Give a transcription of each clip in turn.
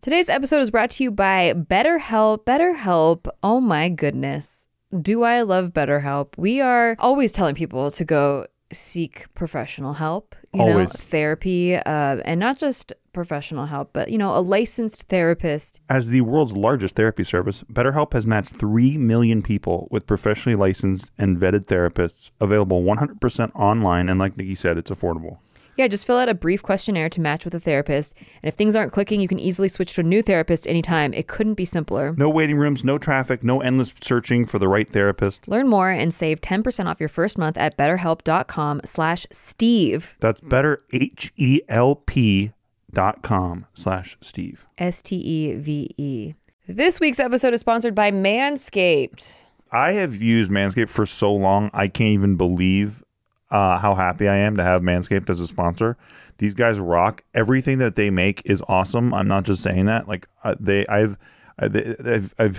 Today's episode is brought to you by BetterHelp. BetterHelp, oh my goodness. Do I love BetterHelp? We are always telling people to go seek professional help, you know, therapy, and not just professional help, but, you know, a licensed therapist. As the world's largest therapy service, BetterHelp has matched 3 million people with professionally licensed and vetted therapists available 100% online. And like Nikki said, it's affordable. Yeah, just fill out a brief questionnaire to match with a therapist. And if things aren't clicking, you can easily switch to a new therapist anytime. It couldn't be simpler. No waiting rooms, no traffic, no endless searching for the right therapist. Learn more and save 10% off your first month at BetterHelp.com/Steve. That's better, HELP.com/Steve. STEVE. This week's episode is sponsored by Manscaped. I have used Manscaped for so long, I can't even believe how happy I am to have Manscaped as a sponsor. These guys rock. Everything that they make is awesome. I'm not just saying that. Like I've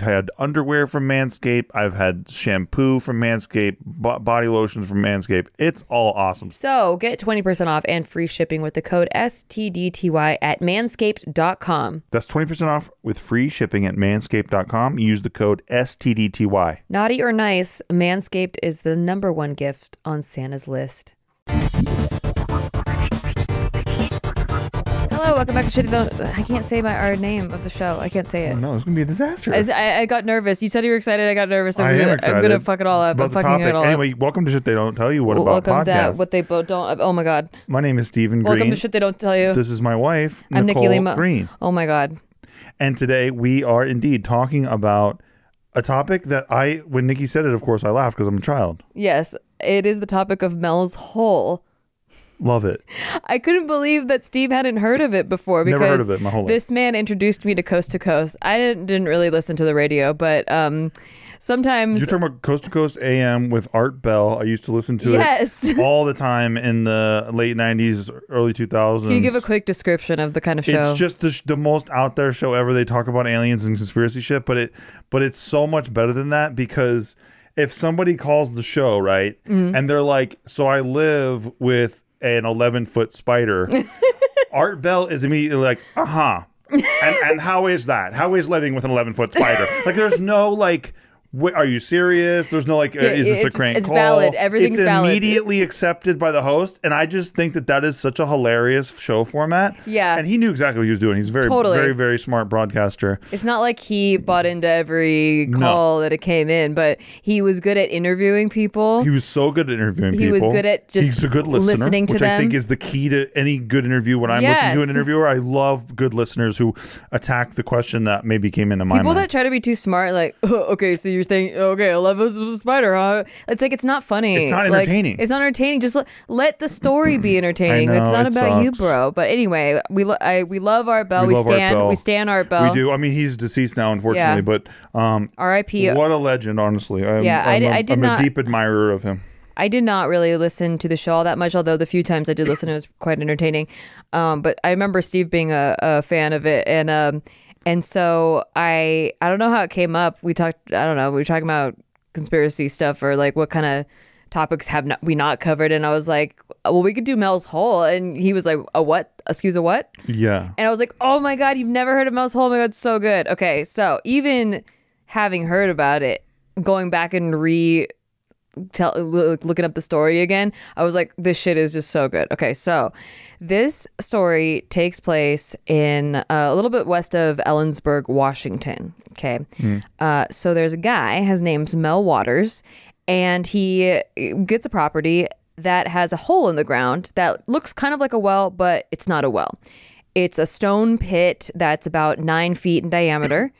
had underwear from Manscaped. I've had shampoo from Manscaped. Body lotions from Manscaped. It's all awesome. So get 20% off and free shipping with the code STDTY at Manscaped.com. That's 20% off with free shipping at Manscaped.com. Use the code STDTY. Naughty or nice, Manscaped is the #1 gift on Santa's list. Hello, welcome back to I can't say my name of the show. I can't say it. Oh, no, it's going to be a disaster. I got nervous. You said you were excited. I got nervous. I am excited. I'm going to fuck it all up. About I'm the fucking topic. It all anyway, up. Welcome to Shit They Don't Tell You. What about podcasts? Welcome to What They Don't. Oh, my God. My name is Steve Greene. Welcome to Shit They Don't Tell You. This is my wife, I'm Nikki Limo. Green. Oh, my God. And today we are indeed talking about a topic that when Nikki said it, of course, I laughed because I'm a child. Yes, it is the topic of Mel's Hole. Love it. I couldn't believe that Steve hadn't heard of it before because never heard of it my whole life. This man introduced me to Coast to Coast. I didn't really listen to the radio, but sometimes... You're talking about Coast to Coast AM with Art Bell. I used to listen to it all the time in the late 90s, early 2000s. Can you give a quick description of the kind of show? It's just the most out there show ever. They talk about aliens and conspiracy shit, but it's so much better than that because if somebody calls the show, right, and they're like, so I live with an 11-foot spider, Art Bell is immediately like, and how is that? How is living with an 11-foot spider? Like, there's no, like, are you serious? There's no, like, is this a crank call? It's valid. Everything's valid. It's immediately accepted by the host, and I just think that is such a hilarious show format. Yeah. And he knew exactly what he was doing. He's a very, very, very smart broadcaster. It's not like he bought into every call that it came in, but he was good at interviewing people. He was so good at interviewing people. He was good at just He's a good listener, listening to which them. I think is the key to any good interview. When I'm listening to an interviewer, I love good listeners who attack the question that maybe came into my mind. People that try to be too smart, like, oh, okay, so you're saying, okay, 11 foot spider, huh? It's like, it's not funny. It's not entertaining. Like, it's not entertaining. Just let the story be entertaining. I know, it's not about you, bro. But anyway, we love Art Bell. We stand Art Bell. We do. I mean, he's deceased now, unfortunately, but R.I.P. What a legend, honestly. I'm a deep admirer of him. I did not really listen to the show all that much, although the few times I did listen, it was quite entertaining. But I remember Steve being a fan of it, and so I don't know how it came up. We were talking about conspiracy stuff or like what kind of topics have we not covered. And I was like, well, we could do Mel's Hole. And he was like, a what? Excuse a what? Yeah. And I was like, oh my God, you've never heard of Mel's Hole? Oh my God, it's so good. Okay, so even having heard about it, going back and looking up the story again, I was like, this shit is just so good. Okay, so this story takes place in a little bit west of Ellensburg, Washington. Okay, so there's a guy, his name's Mel Waters, and he gets a property that has a hole in the ground that looks kind of like a well, but it's not a well. It's a stone pit that's about 9 feet in diameter.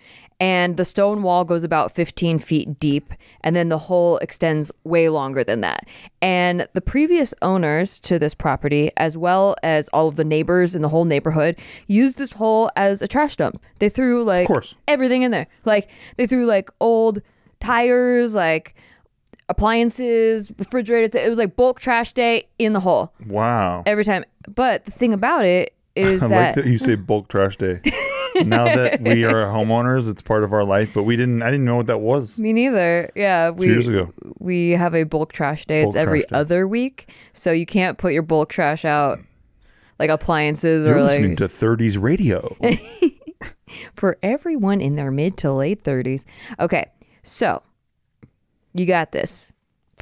And the stone wall goes about 15 feet deep, and then the hole extends way longer than that. And the previous owners to this property, as well as all of the neighbors in the whole neighborhood, used this hole as a trash dump. They threw, like, everything in there. Like, they threw, like, old tires, like, appliances, refrigerators. It was, like, bulk trash day in the hole. Wow. Every time. But the thing about it is I like that you say bulk trash day. Now that we are homeowners, it's part of our life, but I didn't know what that was. Me neither. Yeah, 2 years ago. We have a bulk trash day. It's every other week, so you can't put your bulk trash out, like appliances or like listening to 30s radio. for everyone in their mid to late 30s. Okay, so you got this.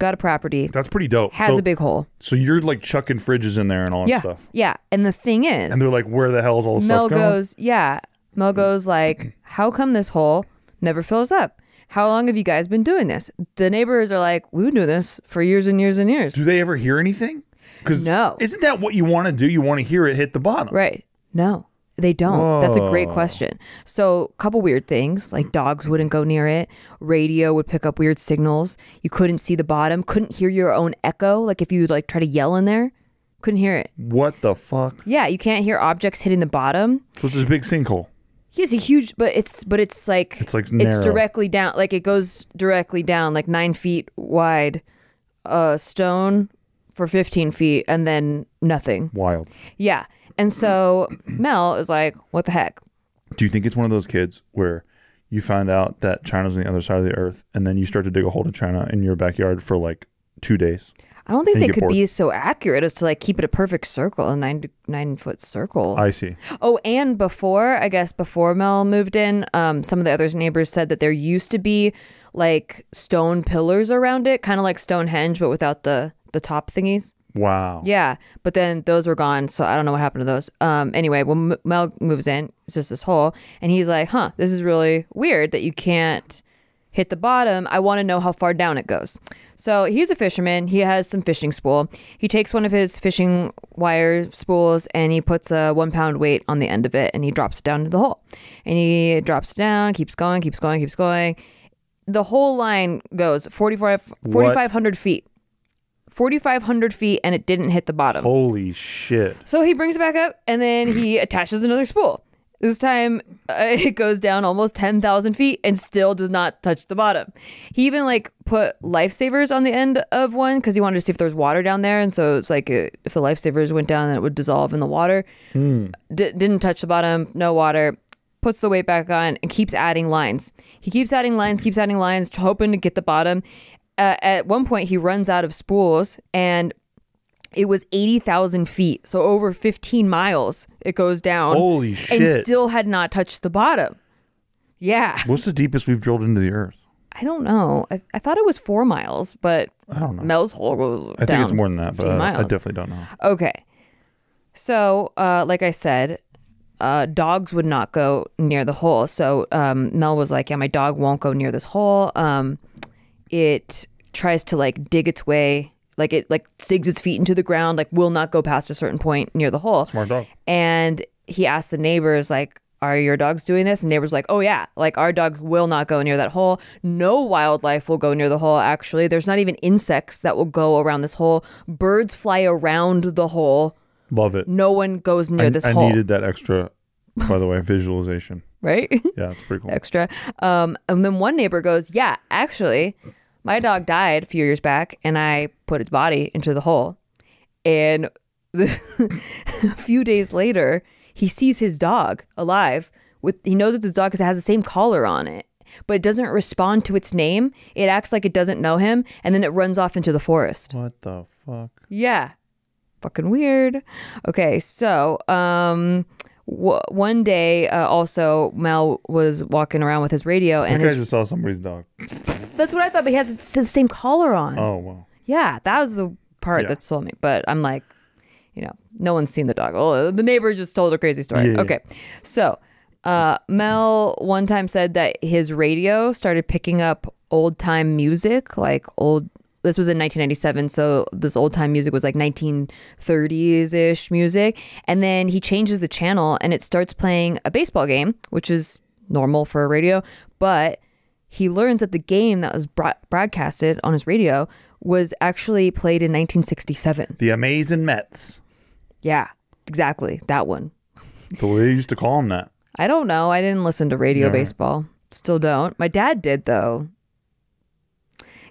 Got a property. That's pretty dope. Has a big hole. So you're like chucking fridges in there and all that stuff. Yeah, and the thing is... And they're like, where the hell is all this stuff going? Mel goes like, how come this hole never fills up? How long have you guys been doing this? The neighbors are like, we've been doing this for years and years and years. Do they ever hear anything? Because no. Isn't that what you want to do? You want to hear it hit the bottom. Right. No, they don't. Whoa. That's a great question. So a couple weird things, like dogs wouldn't go near it. Radio would pick up weird signals. You couldn't see the bottom. Couldn't hear your own echo. Like if you like try to yell in there, couldn't hear it. What the fuck? Yeah, you can't hear objects hitting the bottom. So it's a big sinkhole. Yes, a huge, but it's like it's directly down, like it goes directly down, like 9 feet wide, stone for 15 feet, and then nothing. Wild. Yeah, and so Mel is like, "What the heck?" Do you think it's one of those kids where you find out that China's on the other side of the earth, and then you start to dig a hole to China in your backyard for like 2 days? I don't think they could be so accurate as to like keep it a perfect circle, a 9-foot circle. I see. Oh, and before Mel moved in, some of the other neighbors said that there used to be like stone pillars around it, kind of like Stonehenge, but without the top thingies. Wow. Yeah, but then those were gone, so I don't know what happened to those. Anyway, when Mel moves in, it's just this hole, and he's like, "Huh, this is really weird that you can't hit the bottom. I want to know how far down it goes." So he's a fisherman. He has some fishing spool. He takes one of his fishing wire spools and he puts a 1-pound weight on the end of it and he drops it down to the hole. And he drops it down, keeps going, keeps going, keeps going. The whole line goes 4,500 feet. 4,500 feet, and it didn't hit the bottom. Holy shit. So he brings it back up and then he attaches another spool. This time, it goes down almost 10,000 feet and still does not touch the bottom. He even like put lifesavers on the end of one because he wanted to see if there was water down there. And so it's like if the lifesavers went down, then it would dissolve in the water. Didn't touch the bottom, no water. Puts the weight back on and keeps adding lines. He keeps adding lines, hoping to get the bottom. At one point, he runs out of spools and... It was 80,000 feet, so over 15 miles it goes down. Holy shit. And still had not touched the bottom. Yeah. What's the deepest we've drilled into the earth? I don't know. I thought it was 4 miles, but I don't know. Mel's Hole goes down. I think it's more than that, but I definitely don't know. Okay. So, like I said, dogs would not go near the hole. So Mel was like, yeah, my dog won't go near this hole. It tries to like dig its way. Like it like digs its feet into the ground, like will not go past a certain point near the hole. Smart dog. And he asked the neighbors, like, are your dogs doing this? And neighbors were like, oh yeah, like our dogs will not go near that hole. No wildlife will go near the hole, actually. There's not even insects that will go around this hole. Birds fly around the hole. Love it. No one goes near this hole. I needed that extra, by the way, visualization. Right? Yeah, it's pretty cool. Extra. And then one neighbor goes, yeah, actually... my dog died a few years back, and I put its body into the hole. And a few days later, he sees his dog alive. He knows it's his dog because it has the same collar on it, but it doesn't respond to its name. It acts like it doesn't know him, and then it runs off into the forest. What the fuck? Yeah. Fucking weird. Okay, so... one day, also, Mel was walking around with his radio. And I just saw somebody's dog. That's what I thought, but he has the same collar on. Oh, wow. Yeah, that was the part that sold me. But I'm like, you know, no one's seen the dog. Oh, the neighbor just told a crazy story. Yeah, okay. Yeah. So, Mel one time said that his radio started picking up old-time music, like old... This was in 1997, so this old-time music was like 1930s-ish music. And then he changes the channel, and it starts playing a baseball game, which is normal for a radio. But he learns that the game that was broadcasted on his radio was actually played in 1967. The Amazing Mets. Yeah, exactly. That one. So they used to call him that. I don't know. I didn't listen to radio baseball. Still don't. My dad did, though.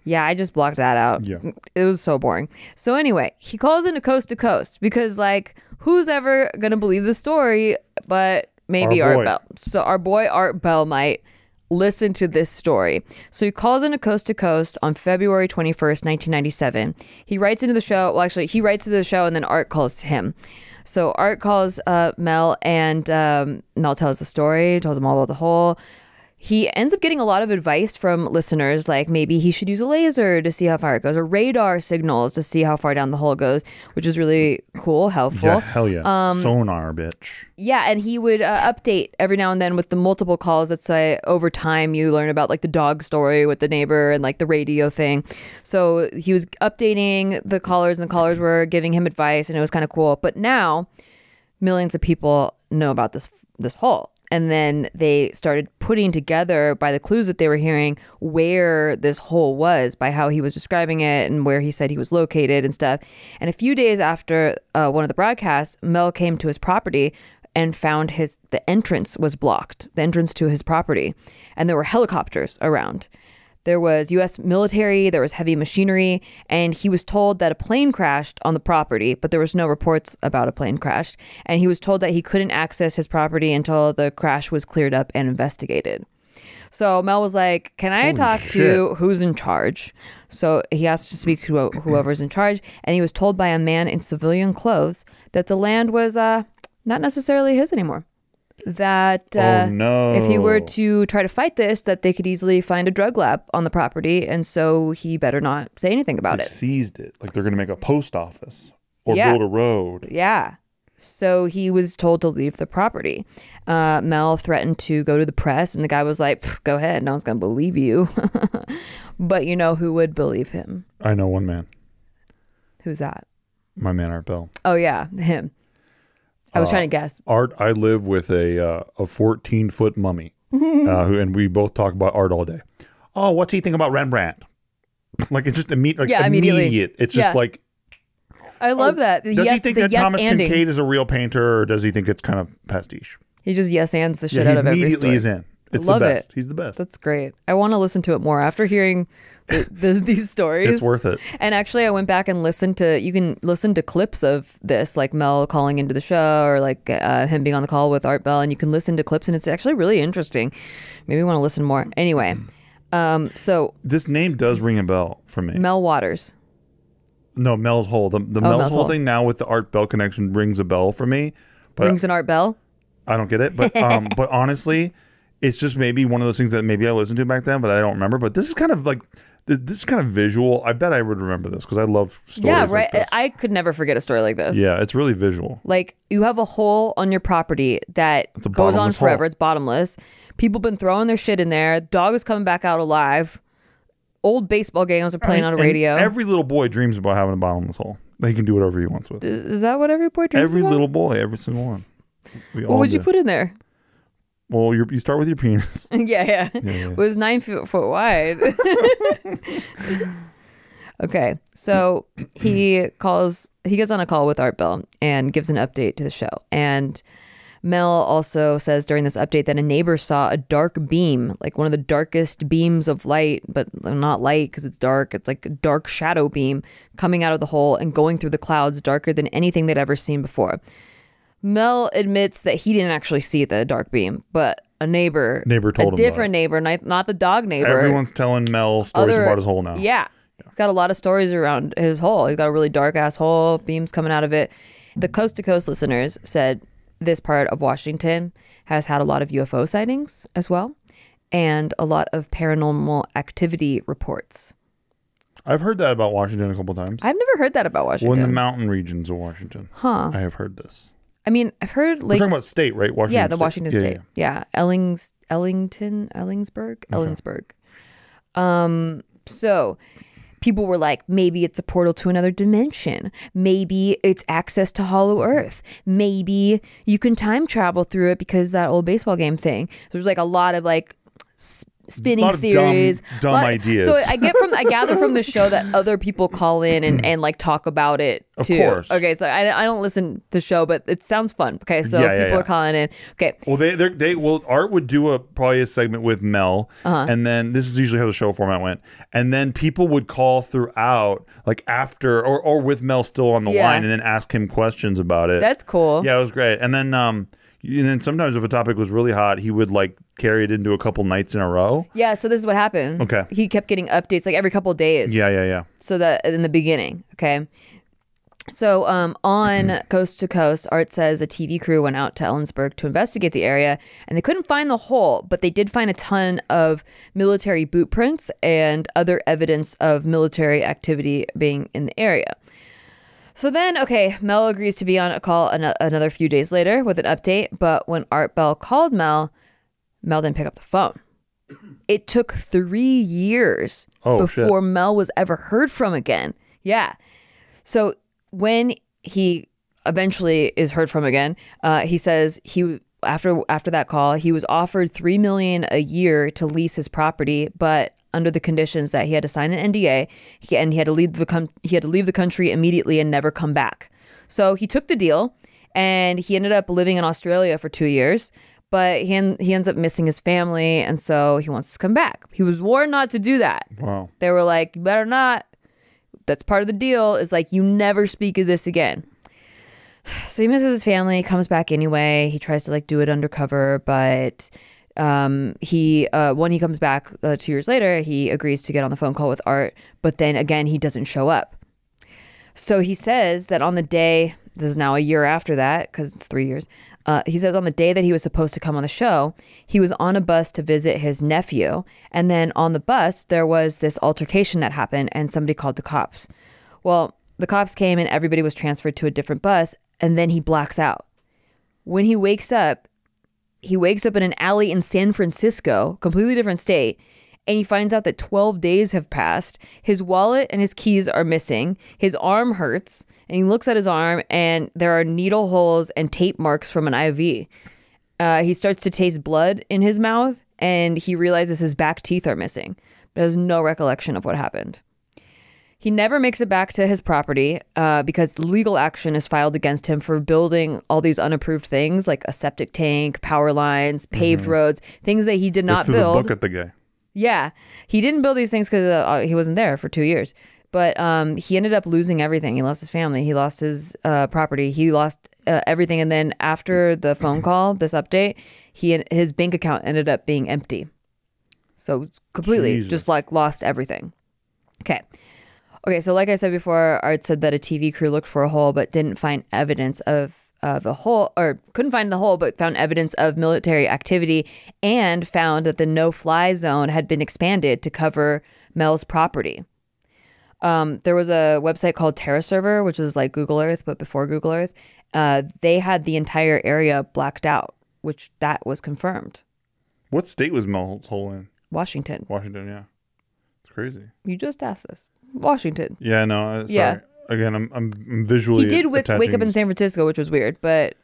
Yeah, I just blocked that out. Yeah. It was so boring. So anyway, he calls into Coast to Coast because like, who's ever going to believe the story, but maybe Art Bell. So our boy Art Bell might listen to this story. So he calls into Coast to Coast on February 21st, 1997. He writes into the show. Well, actually, he writes to the show and then Art calls him. So Art calls Mel, and Mel tells the story, tells him all about the hole. He ends up getting a lot of advice from listeners, like maybe he should use a laser to see how far it goes, or radar signals to see how far down the hole goes, which is really cool, helpful. Yeah, hell yeah. Sonar, bitch. Yeah, and he would update every now and then with the multiple calls. That's over time you learn about like the dog story with the neighbor and like the radio thing. So he was updating the callers, and the callers were giving him advice, and it was kind of cool. But now millions of people know about this hole. And then they started putting together, by the clues that they were hearing, where this hole was, by how he was describing it and where he said he was located and stuff. And a few days after one of the broadcasts, Mel came to his property and found the entrance was blocked, the entrance to his property. And there were helicopters around. There was U.S. military, there was heavy machinery, and he was told that a plane crashed on the property, but there was no reports about a plane crash. And he was told that he couldn't access his property until the crash was cleared up and investigated. So Mel was like, can I talk to who's in charge? So he asked to speak to whoever's in charge, and he was told by a man in civilian clothes that the land was not necessarily his anymore. That if he were to try to fight this, that they could easily find a drug lab on the property, and so he better not say anything about it. Seized it. Like they're going to make a post office or build a road. Yeah. So he was told to leave the property. Mel threatened to go to the press, and the guy was like, go ahead. No one's going to believe you. But you know who would believe him? I know one man. Who's that? My man, Art Bell. Oh, yeah. Him. I was trying to guess. Art, I live with a 14-foot mummy, and we both talk about Art all day. Oh, what's he think about Rembrandt? Like, it's just immediate. It's just like... I love that. Does he think that Thomas Kinkade is a real painter, or does he think it's kind of pastiche? He just yes-ands the shit out of every story. Immediately he's in. I love it. He's the best. That's great. I want to listen to it more after hearing these stories. It's worth it. And actually, I went back and listened to, you can listen to clips of this, like Mel calling into the show, or like him being on the call with Art Bell, and you can listen to clips, and it's actually really interesting. Maybe you want to listen more. Anyway, so. This name does ring a bell for me. Mel Waters. No, Mel's Hole. The Mel's Hole thing now with the Art Bell connection rings a bell for me. But rings an Art Bell? I don't get it, but honestly, it's just maybe one of those things that maybe I listened to back then, but I don't remember. But this is kind of like, this is kind of visual. I bet I would remember this because I love stories like this. I could never forget a story like this. Yeah, it's really visual. Like, you have a hole on your property that goes on forever. Hole. It's bottomless. People have been throwing their shit in there. Dog is coming back out alive. Old baseball games are playing on a radio. Every little boy dreams about having a bottomless hole. He can do whatever he wants with it. Is that what every boy dreams about? Every little boy, every single one. What would you put in there? Well, you start with your penis. Yeah. It was 9 foot wide. Okay, so he gets on a call with Art Bell and gives an update to the show. And Mel also says during this update that a neighbor saw a dark beam, like one of the darkest beams of light, but not light because it's dark. It's like a dark shadow beam coming out of the hole and going through the clouds, darker than anything they'd ever seen before. Mel admits that he didn't actually see the dark beam, but a neighbor told him. A different neighbor, not the dog neighbor. Everyone's telling Mel stories about his hole now. Yeah. He's got a lot of stories around his hole. He's got a really dark-ass hole, beams coming out of it. The Coast to Coast listeners said this part of Washington has had a lot of UFO sightings as well, and a lot of paranormal activity reports. I've heard that about Washington a couple times. I've never heard that about Washington. Well, in the mountain regions of Washington. Huh. I have heard this. I mean, I've heard like... We're talking about state, right? Washington State. Yeah, the Washington State. Yeah. Ellensburg. So people were like, maybe it's a portal to another dimension. Maybe it's access to Hollow Earth. Maybe you can time travel through it because that old baseball game thing. So there's like a lot of like... spinning theories, dumb ideas. So I gather from the show that other people call in and like talk about it too. Of course. Okay, so I don't listen to the show, but it sounds fun. Okay, so people are calling in. Okay. Well, Art would do probably a segment with Mel, and then this is usually how the show format went. And then people would call throughout, like after or with Mel still on the line, and then ask him questions about it. That's cool. Yeah, it was great. And then sometimes if a topic was really hot, he would like carry it into a couple nights in a row. Yeah, so this is what happened. Okay. He kept getting updates like every couple of days. Yeah. So that in the beginning, okay. So on Coast to Coast, Art says a TV crew went out to Ellensburg to investigate the area, and they couldn't find the hole, but they did find a ton of military boot prints and other evidence of military activity being in the area. So then, okay, Mel agrees to be on a call another few days later with an update, but when Art Bell called Mel, Mel didn't pick up the phone. It took 3 years before Mel was ever heard from again. Yeah. So when he eventually is heard from again, he says he after that call, he was offered $3 million a year to lease his property, but under the conditions that he had to sign an NDA and he had to leave the country immediately and never come back. So he took the deal, and he ended up living in Australia for 2 years. But he ends up missing his family, and so he wants to come back. He was warned not to do that. Wow. They were like, you better not. That's part of the deal, is like, you never speak of this again. So he misses his family, comes back anyway. He tries to like do it undercover, but when he comes back 2 years later, he agrees to get on the phone call with Art. But then again, he doesn't show up. So he says that on the day, this is now a year after that, because it's 3 years. He says on the day that he was supposed to come on the show, he was on a bus to visit his nephew. And then on the bus, there was this altercation that happened, and somebody called the cops. Well, the cops came and everybody was transferred to a different bus. And then he blacks out. When he wakes up in an alley in San Francisco, completely different state. And he finds out that 12 days have passed. His wallet and his keys are missing. His arm hurts. And he looks at his arm, and there are needle holes and tape marks from an IV. He starts to taste blood in his mouth, and he realizes his back teeth are missing, but has no recollection of what happened. He never makes it back to his property because legal action is filed against him for building all these unapproved things, like a septic tank, power lines, paved roads, things that he did not build. This is a book at the guy. Yeah. He didn't build these things because he wasn't there for 2 years. But he ended up losing everything. He lost his family. He lost his property. He lost everything. And then after the phone call, this update, his bank account ended up being empty. So completely just like lost everything. Okay. Okay. So like I said before, Art said that a TV crew looked for a hole, but didn't find evidence of a hole, or couldn't find the hole, but found evidence of military activity, and found that the no-fly zone had been expanded to cover Mel's property. There was a website called TerraServer, which was like Google Earth, but before Google Earth. They had the entire area blacked out, which that was confirmed. What state was Mel's Hole in? Washington. Washington, yeah. It's crazy. You just asked this. Washington. Yeah, no, sorry. Yeah. Again, I'm visually attaching. He did wake up in San Francisco, which was weird, but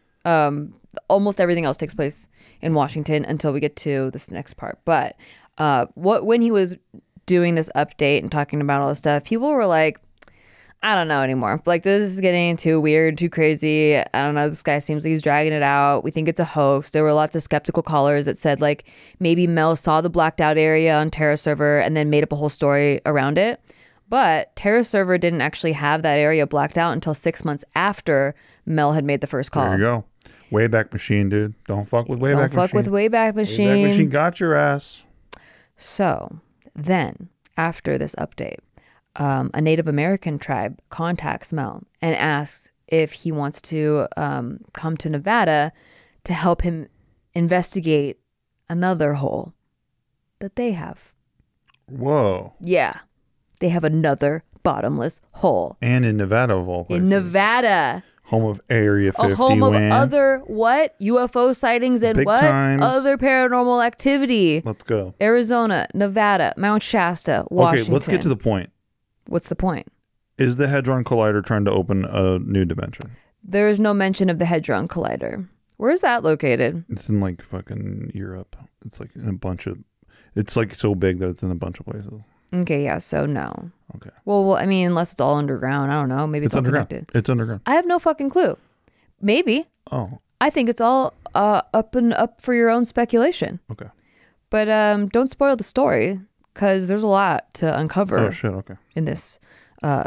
almost everything else takes place in Washington until we get to this next part. But when he was doing this update and talking about all this stuff, people were like, I don't know anymore. Like, this is getting too weird, too crazy. I don't know. This guy seems like he's dragging it out. We think it's a hoax. There were lots of skeptical callers that said, like, maybe Mel saw the blacked out area on TerraServer and then made up a whole story around it. But TerraServer didn't actually have that area blacked out until 6 months after Mel had made the first call. There you go. Wayback Machine, dude. Don't fuck with Wayback Machine. Don't fuck with Wayback Machine. Wayback Machine got your ass. So then, after this update, a Native American tribe contacts Mel and asks if he wants to come to Nevada to help him investigate another hole that they have. Whoa. Yeah. They have another bottomless hole. And in Nevada, of all places. In Nevada. Home of Area 51. A home of other what? UFO sightings and big what? Times. Other paranormal activity. Let's go. Arizona, Nevada, Mount Shasta, Washington. Okay, let's get to the point. What's the point? Is the Hadron Collider trying to open a new dimension? There is no mention of the Hadron Collider. Where is that located? It's in like fucking Europe. It's like in a bunch of... It's like so big that it's in a bunch of places. Okay, yeah, so no. Okay. Well, I mean, unless it's all underground. I don't know. Maybe it's all connected. It's underground. I have no fucking clue. Maybe. Oh. I think it's all up for your own speculation. Okay. But don't spoil the story, because there's a lot to uncover in this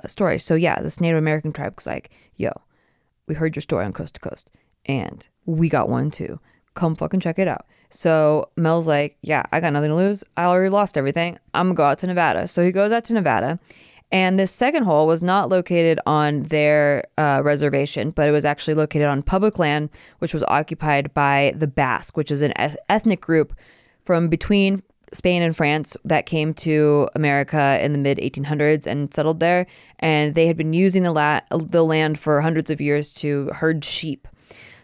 story. So yeah, this Native American tribe was like, yo, we heard your story on Coast to Coast, and we got one too. Come fucking check it out. So Mel's like, yeah, I got nothing to lose. I already lost everything. I'm going to go out to Nevada. So he goes out to Nevada, And this second hole was not located on their reservation, but it was actually located on public land, which was occupied by the Basque, which is an ethnic group from between Spain and France that came to America in the mid-1800s and settled there. And they had been using the land for hundreds of years to herd sheep.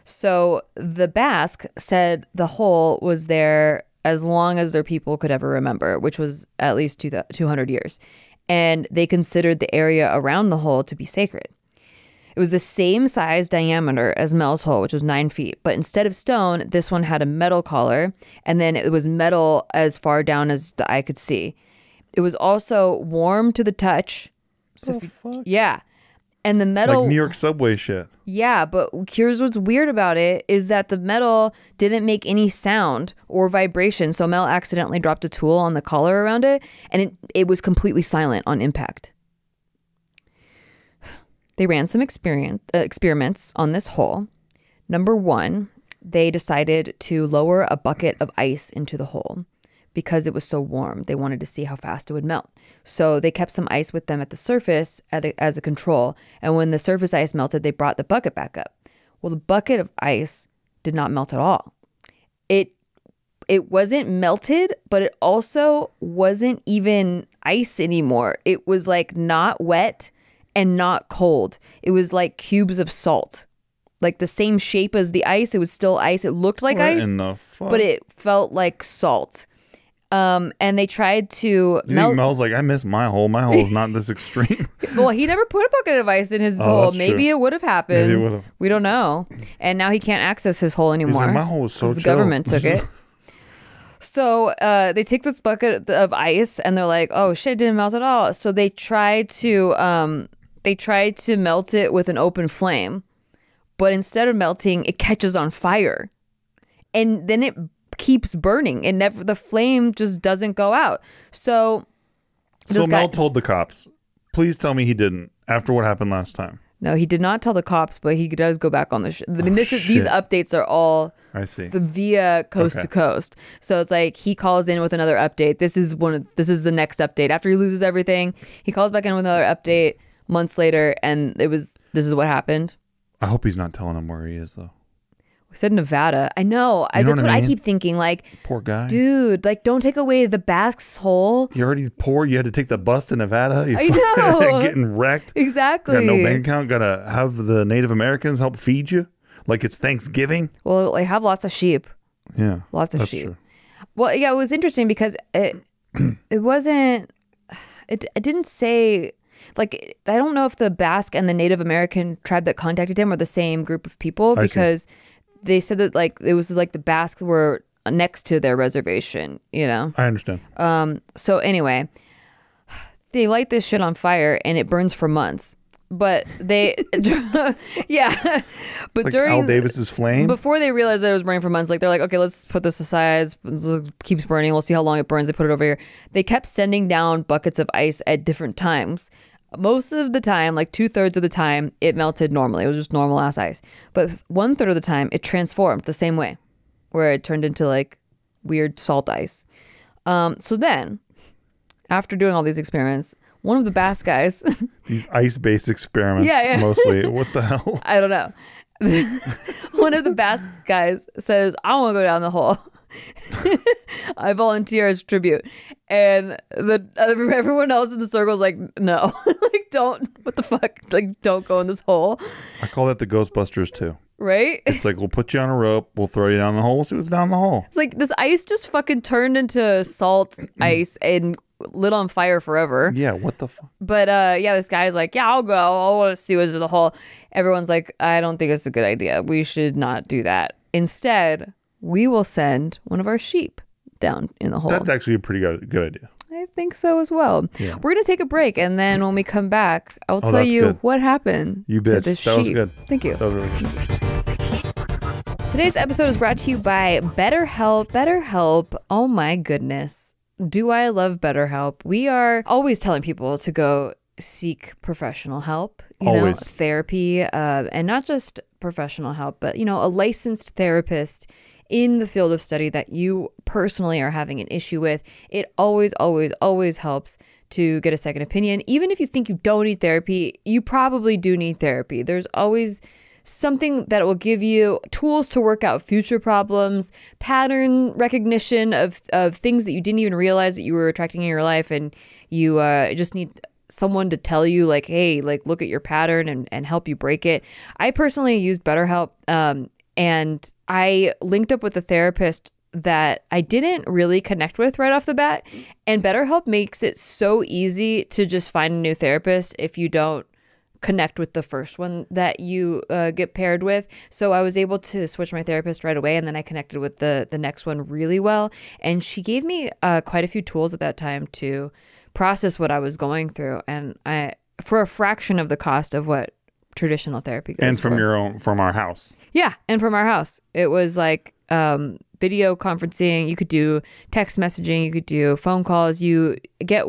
So the Basque said the hole was there as long as their people could ever remember, which was at least 200 years. And they considered the area around the hole to be sacred. It was the same size diameter as Mel's Hole, which was 9 feet. But instead of stone, this one had a metal collar, and then it was metal as far down as the eye could see. It was also warm to the touch. So fuck. Yeah. And the metal... like New York subway shit. Yeah, but here's what's weird about it is that the metal didn't make any sound or vibration, so Mel accidentally dropped a tool on the collar around it, and it was completely silent on impact. They ran some experiments on this hole. Number one, they decided to lower a bucket of ice into the hole because it was so warm. They wanted to see how fast it would melt. So they kept some ice with them at the surface as a control. And when the surface ice melted, they brought the bucket back up. Well, the bucket of ice did not melt at all. It wasn't melted, but it also wasn't even ice anymore. It was like not wet and not cold. It was like cubes of salt. Like the same shape as the ice. It was still ice. It looked like ice, but it felt like salt. And they tried to... Mel's like, I miss my hole. My hole's not this extreme. Well, he never put a bucket of ice in his hole. Maybe it would have happened. Maybe it would have. We don't know. And now he can't access his hole anymore. Like, my hole was so chill. The government took it. So they take this bucket of ice and they're like, oh shit, it didn't melt at all. So they tried to... they tried to melt it with an open flame, but instead of melting, it catches on fire. And then it keeps burning. It never, the flame just doesn't go out. So Mel told the cops, please tell me he didn't after what happened last time. No, he did not tell the cops, but he does go back on the show. I mean, these updates are all via Coast to Coast. So it's like he calls in with another update. This is the next update. After he loses everything, he calls back in with another update months later, and this is what happened. I hope he's not telling him where he is, though. We said Nevada. I know. That's what I keep thinking. Like, poor guy, dude. Like, don't take away the Basque's hole. You're already poor. You had to take the bus to Nevada. I know. Getting wrecked. Exactly. Got no bank account. Gotta have the Native Americans help feed you. Like it's Thanksgiving. Well, they have lots of sheep. Yeah, lots of sheep. True. Well, yeah, it was interesting because it wasn't. It didn't say. Like, I don't know if the Basque and the Native American tribe that contacted him are the same group of people because they said that, like, it was like the Basque were next to their reservation, you know? I understand. So anyway, they light this shit on fire and it burns for months. But they, yeah. But like during Al Davis's flame, before they realized that it was burning for months, like they're like, okay, let's put this aside. It keeps burning. We'll see how long it burns. They put it over here. They kept sending down buckets of ice at different times. Most of the time, like 2/3 of the time, it melted normally. It was just normal ass ice. But 1/3 of the time, it transformed the same way, where it turned into like weird salt ice. So then, after doing all these experiments, one of the Basque guys. These ice-based experiments, mostly. What the hell? I don't know. One of the Basque guys says, I want to go down the hole. I volunteer as tribute. And everyone else in the circle is like, no. Like, don't. What the fuck? Like, don't go in this hole. I call that the Ghostbusters, too. Right? It's like, we'll put you on a rope. We'll throw you down the hole. We'll see what's down the hole. It's like, this ice just fucking turned into salt ice and... lit on fire forever. Yeah, what the fuck? But yeah, this guy's like, yeah, I'll go. I want to see what's in the hole. Everyone's like, I don't think it's a good idea. We should not do that. Instead, we will send one of our sheep down in the hole. That's actually a pretty good idea. I think so as well. Yeah. We're going to take a break, and then when we come back, I'll tell you what happened to this sheep. That was good. Thank you. That was really good. Today's episode is brought to you by BetterHelp. BetterHelp. Oh my goodness. Do I love BetterHelp? We are always telling people to go seek professional help, you know, therapy, and not just professional help, but, you know, a licensed therapist in the field of study that you personally are having an issue with, it always, always, always helps to get a second opinion. Even if you think you don't need therapy, you probably do need therapy. There's always something that will give you tools to work out future problems, pattern recognition of things that you didn't even realize that you were attracting in your life, and you just need someone to tell you, like, hey, like, look at your pattern and help you break it. I personally used BetterHelp, and I linked up with a therapist that I didn't really connect with right off the bat. And BetterHelp makes it so easy to just find a new therapist if you don't connect with the first one that you get paired with. So I was able to switch my therapist right away, and then I connected with the next one really well. And she gave me quite a few tools at that time to process what I was going through, and I for a fraction of the cost of what traditional therapy goes. And from your own, from our house. Yeah, and from our house. It was like video conferencing, you could do text messaging, you could do phone calls, you get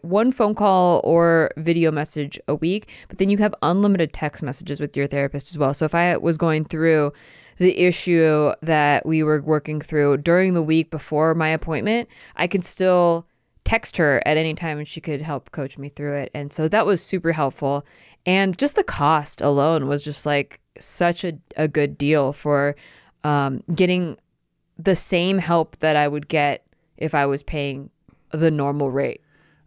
one phone call or video message a week, but then you have unlimited text messages with your therapist as well. So if I was going through the issue that we were working through during the week before my appointment, I could still text her at any time and she could help coach me through it. And so that was super helpful. And just the cost alone was just like such a good deal for getting the same help that I would get if I was paying the normal rate.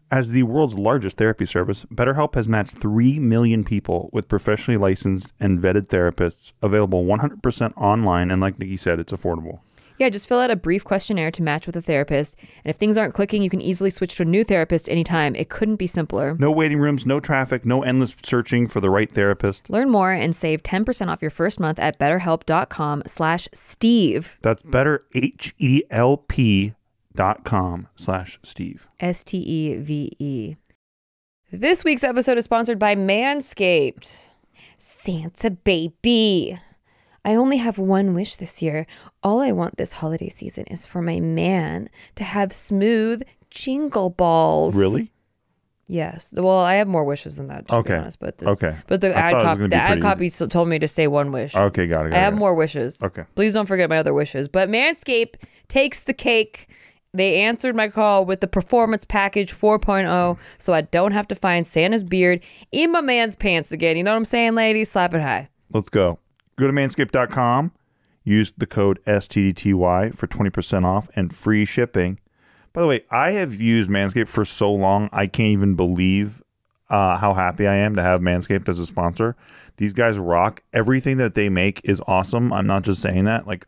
As the world's largest therapy service, BetterHelp has matched 3 million people with professionally licensed and vetted therapists, available 100% online, and like Nikki said, it's affordable. Yeah, just fill out a brief questionnaire to match with a therapist, and if things aren't clicking, you can easily switch to a new therapist anytime. It couldn't be simpler. No waiting rooms, no traffic, no endless searching for the right therapist. Learn more and save 10% off your first month at BetterHelp.com/Steve. That's better, HELP.com/Steve. S-T-E-V-E. This week's episode is sponsored by Manscaped. Santa baby, I only have one wish this year. All I want this holiday season is for my man to have smooth jingle balls. Really? Yes. Well, I have more wishes than that, to be honest. But this, but the ad copy told me to say one wish. Okay, got it. I have more wishes. Okay. Please don't forget my other wishes. But Manscaped takes the cake. They answered my call with the Performance Package 4.0, so I don't have to find Santa's beard in my man's pants again. You know what I'm saying, ladies? Slap it high. Let's go. Go to manscaped.com. Use the code STDTY for 20% off and free shipping. By the way, I have used Manscaped for so long, I can't even believe how happy I am to have Manscaped as a sponsor. These guys rock. Everything that they make is awesome. I'm not just saying that. Like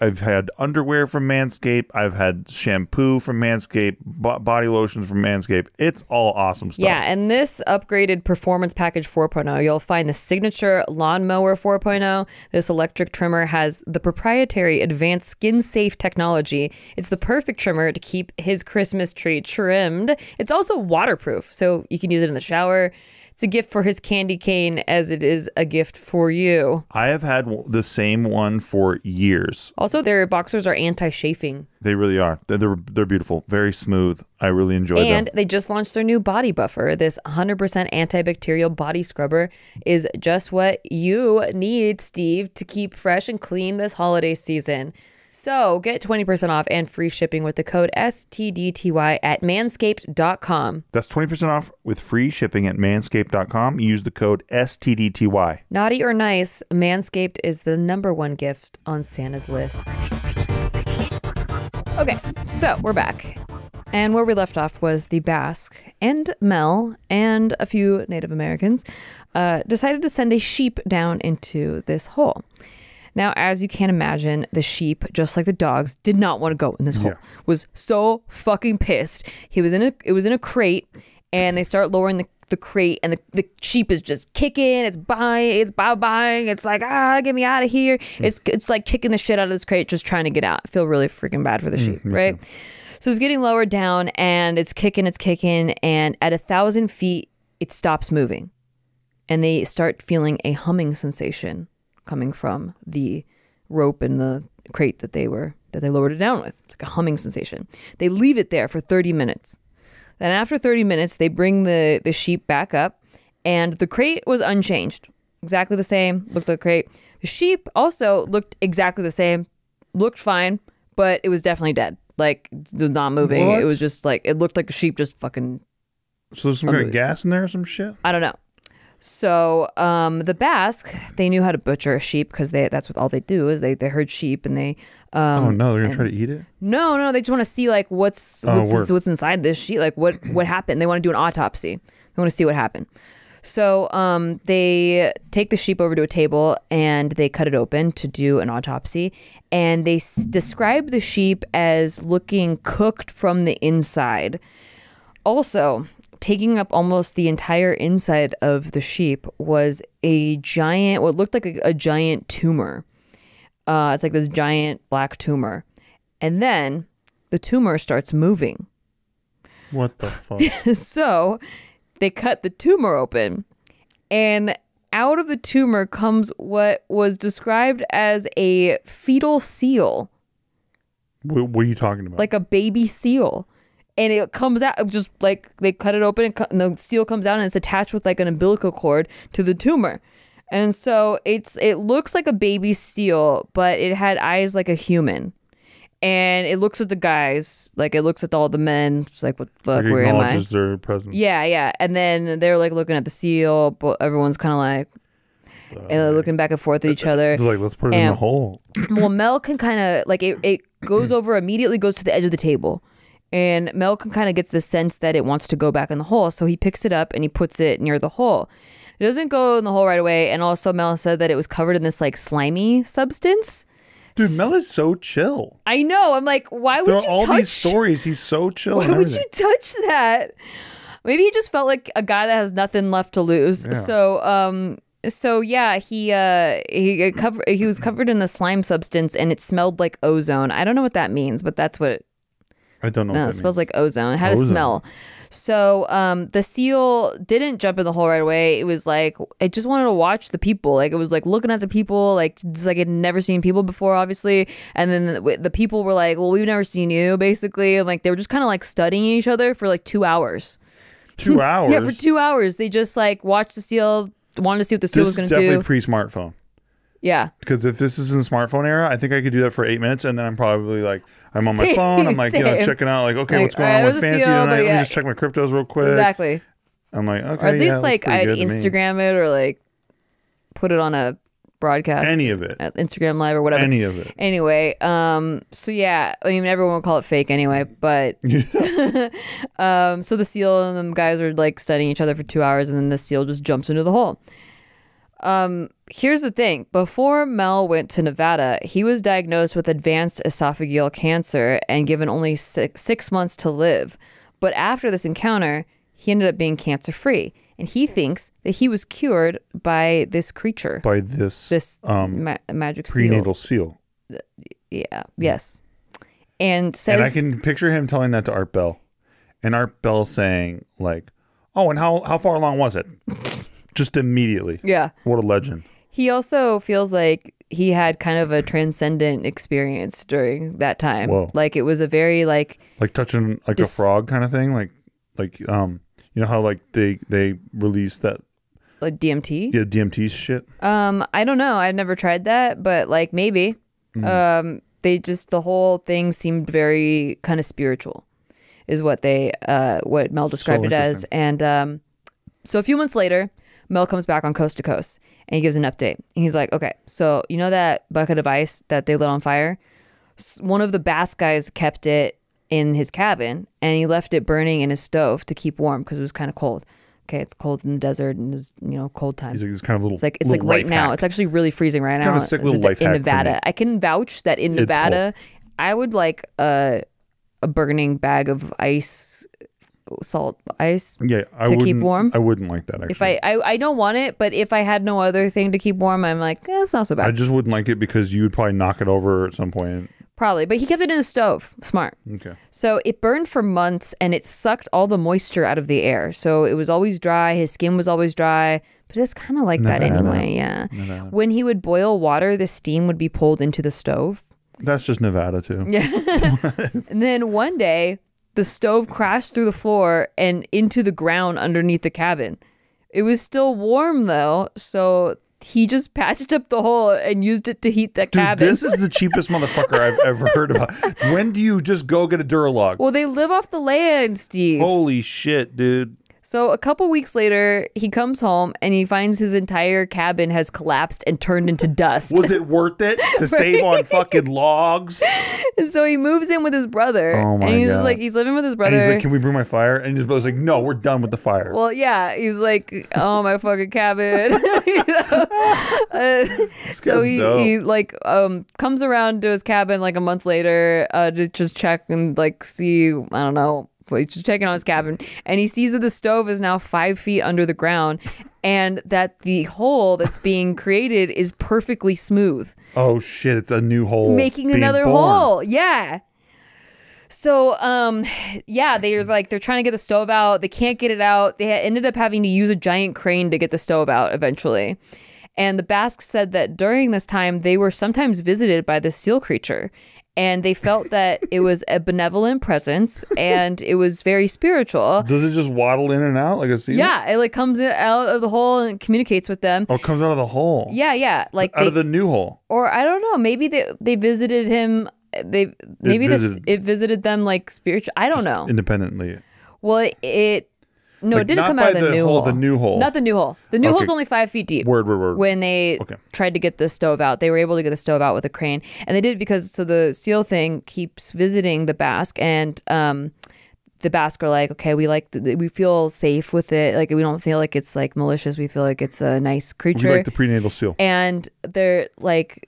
I've had underwear from Manscaped. I've had shampoo from Manscaped, body lotion from Manscaped. It's all awesome stuff. Yeah, and this upgraded Performance Package 4.0, you'll find the signature Lawnmower 4.0. This electric trimmer has the proprietary advanced skin-safe technology. It's the perfect trimmer to keep his Christmas tree trimmed. It's also waterproof, so you can use it in the shower. It's a gift for his candy cane as it is a gift for you. I have had the same one for years. Also, their boxers are anti-chafing. They really are. They're beautiful. Very smooth. I really enjoy them. And they just launched their new body buffer. This 100% antibacterial body scrubber is just what you need, Steve, to keep fresh and clean this holiday season. So get 20% off and free shipping with the code STDTY at manscaped.com. That's 20% off with free shipping at manscaped.com. Use the code STDTY. Naughty or nice, Manscaped is the #1 gift on Santa's list. Okay, so we're back. And where we left off was the Basque and Mel and a few Native Americans decided to send a sheep down into this hole. Now, as you can imagine, the sheep, just like the dogs, did not want to go in this hole. Was so fucking pissed. It was in a crate, and they start lowering the crate, and the sheep is just kicking. It's buying. It's baa-baing. It's like, ah, get me out of here. It's like kicking the shit out of this crate, just trying to get out. I feel really freaking bad for the sheep, right? Too. So it's getting lower down, and it's kicking, and at 1,000 feet, it stops moving, and they start feeling a humming sensation coming from the rope and the crate that they lowered it down with. It's like a humming sensation. They leave it there for 30 minutes. Then after 30 minutes, they bring the sheep back up, and the crate was unchanged. Exactly the same, looked like a crate. The sheep also looked exactly the same, looked fine, but it was definitely dead. Like, it was not moving. What? It was just like, it looked like a sheep just fucking... So there's some kind of gas in there or some shit? I don't know. So the Basque, they knew how to butcher a sheep because that's what all they do is they herd sheep and they... oh, no, they're going to try to eat it? No, no, they just want to see like what's inside this sheep, like what happened. They want to do an autopsy. They want to see what happened. So they take the sheep over to a table and they cut it open to do an autopsy. And they describe the sheep as looking cooked from the inside. Also, taking up almost the entire inside of the sheep was a giant, what looked like a giant tumor. It's like this giant black tumor. And then the tumor starts moving. What the fuck? So... they cut the tumor open, and out of the tumor comes what was described as a fetal seal. What are you talking about? Like a baby seal. And it comes out, just like they cut it open, and the seal comes out, and it's attached with like an umbilical cord to the tumor. And so it looks like a baby seal, but it had eyes like a human. And it looks at the guys, like it looks at all the men. It's like, what the fuck, where am I? Acknowledges their presence. Yeah, yeah. And then they're like looking at the seal, but everyone's kind of like, and they're looking back and forth at each other. They're like, let's put it in the hole. Well, Mel can kind of like it goes over immediately, goes to the edge of the table, and Mel can kind of gets the sense that it wants to go back in the hole, so he picks it up and he puts it near the hole. It doesn't go in the hole right away, and also Mel said that it was covered in this like slimy substance. Dude, Mel is so chill. I know. I'm like, why would you touch... all these stories, he's so chill. Why would you touch that? Maybe he just felt like a guy that has nothing left to lose. Yeah. So, yeah, he was covered in the slime substance, and it smelled like ozone. I don't know what that means, but that's what... I don't know. No, what that means. It smells like ozone. It had a smell. So the seal didn't jump in the hole right away. It was like, it just wanted to watch the people. Like, it was like looking at the people, like just like it had never seen people before, obviously. And then the people were like, well, we've never seen you, basically. And like, they were just kind of like studying each other for like 2 hours. 2 hours? Yeah, for 2 hours. They just like watched the seal, wanted to see what the seal was going to do. This is definitely pre-smartphone. Yeah. Because if this is in the smartphone era, I think I could do that for 8 minutes, and then I'm probably like, I'm on my phone. I'm like, you know, checking out, like, okay, like, what's going on with Fancy tonight? Let me just check my cryptos real quick. Exactly. I'm like, okay. Or at least, like, I'd Instagram it or, like, put it on a broadcast. Any of it. At Instagram Live or whatever. Any of it. Anyway, so yeah, I mean, everyone would call it fake anyway, but. So the seal and them guys are, like, studying each other for 2 hours, and then the seal just jumps into the hole. Here's the thing. Before Mel went to Nevada, he was diagnosed with advanced esophageal cancer and given only 6 months to live. But after this encounter, he ended up being cancer-free, and he thinks that he was cured by this creature, by this magic prenatal seal. Yeah. Yes. And says, and I can picture him telling that to Art Bell, and Art Bell saying like, "Oh, and how far along was it?" Just immediately. Yeah. What a legend. He also feels like he had kind of a transcendent experience during that time. Whoa. Like it was a very like touching like a frog kind of thing. Like you know how like they release that like DMT? Yeah, DMT shit. I don't know. I've never tried that, but like maybe. Mm. They just the whole thing seemed very kind of spiritual is what they what Mel described it as. And so a few months later, Mel comes back on Coast to Coast, and he gives an update. And he's like, okay, so you know that bucket of ice that they lit on fire? One of the Basque guys kept it in his cabin, and he left it burning in his stove to keep warm because it was kind of cold. Okay, it's cold in the desert, and it's, you know, cold time. He's like, it's kind of little, it's little like right now. Hack. It's actually really freezing right now. Kind of a sick little life hack in Nevada. I can vouch that in Nevada, I would like a burning bag of ice... salt ice, yeah, to keep warm. I wouldn't like that actually. If I don't want it, but if I had no other thing to keep warm, I'm like, eh, it's not so bad. I just wouldn't like it because you would probably knock it over at some point. Probably, but he kept it in the stove. Smart. Okay. So it burned for months, and it sucked all the moisture out of the air. So it was always dry. His skin was always dry, but it's kind of like that anyway. Yeah. Nevada. When he would boil water, the steam would be pulled into the stove. That's just Nevada too. Yeah. And then one day, the stove crashed through the floor and into the ground underneath the cabin. It was still warm, though, so he just patched up the hole and used it to heat the cabin. This is the cheapest motherfucker I've ever heard about. When do you just go get a Duralog? Well, they live off the land, Steve. Holy shit, dude. So a couple weeks later, he comes home and he finds his entire cabin has collapsed and turned into dust. Was it worth it to right? save on fucking logs? And so he moves in with his brother. Oh my God. And he's just like, he's living with his brother. And he's like, can we bring my fire? And his brother's like, no, we're done with the fire. Well, yeah. He was like, oh, my fucking cabin. You know? So he like comes around to his cabin like a month later to just check and like see, I don't know. He's just checking on his cabin, and he sees that the stove is now 5 feet under the ground, and that the hole that's being created is perfectly smooth. Oh shit! It's a new hole. It's making another hole. Yeah. So, yeah, they're trying to get the stove out. They can't get it out. They ended up having to use a giant crane to get the stove out eventually. And the Basques said that during this time they were sometimes visited by this seal creature. And they felt that it was a benevolent presence, and it was very spiritual. Does it just waddle in and out like a seal? Yeah, it like comes in, out of the hole and communicates with them. Oh, it comes out of the hole. Yeah, yeah, like out of the new hole. Or I don't know. Maybe they visited him. It visited them like spiritual. I don't know. Independently. Well, no, like it didn't come out of the new hole. The new hole. Not the new hole. The new hole's only 5 feet deep. Word. When they tried to get the stove out, they were able to get the stove out with a crane. And they did because, so the seal thing keeps visiting the Basque, and the Basque are like, okay, we feel safe with it. Like, we don't feel like it's like malicious. We feel like it's a nice creature. We like the prenatal seal. And they're like,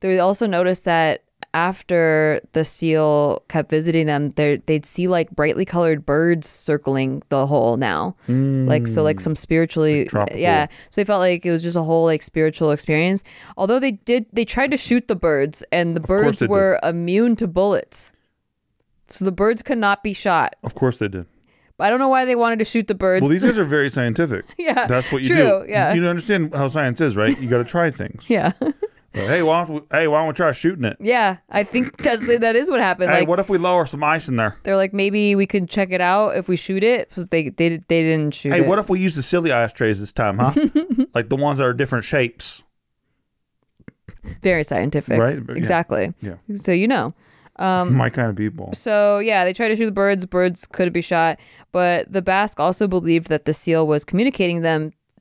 they also noticed that after the seal kept visiting them, they'd see like brightly colored birds circling the hole now. Like, so like some spiritually, like yeah. So they felt like it was just a whole like spiritual experience. Although they tried to shoot the birds, and the birds were immune to bullets. So the birds could not be shot. Of course they did. But I don't know why they wanted to shoot the birds. Well, these guys are very scientific. Yeah. That's what you do. Yeah. You don't understand how science is, right? You got to try things. Yeah. Hey, why don't we try shooting it? Yeah, I think that is what happened. Hey, like, what if we lower some ice in there? They're like, maybe we can check it out if we shoot it. Because they didn't shoot it. Hey, what if we use the silly ice trays this time, huh? Like the ones that are different shapes. Very scientific. Right? Exactly. Yeah. So you know. My kind of people. So yeah, they tried to shoot the birds. Birds couldn't be shot. But the Basque also believed that the seal was communicating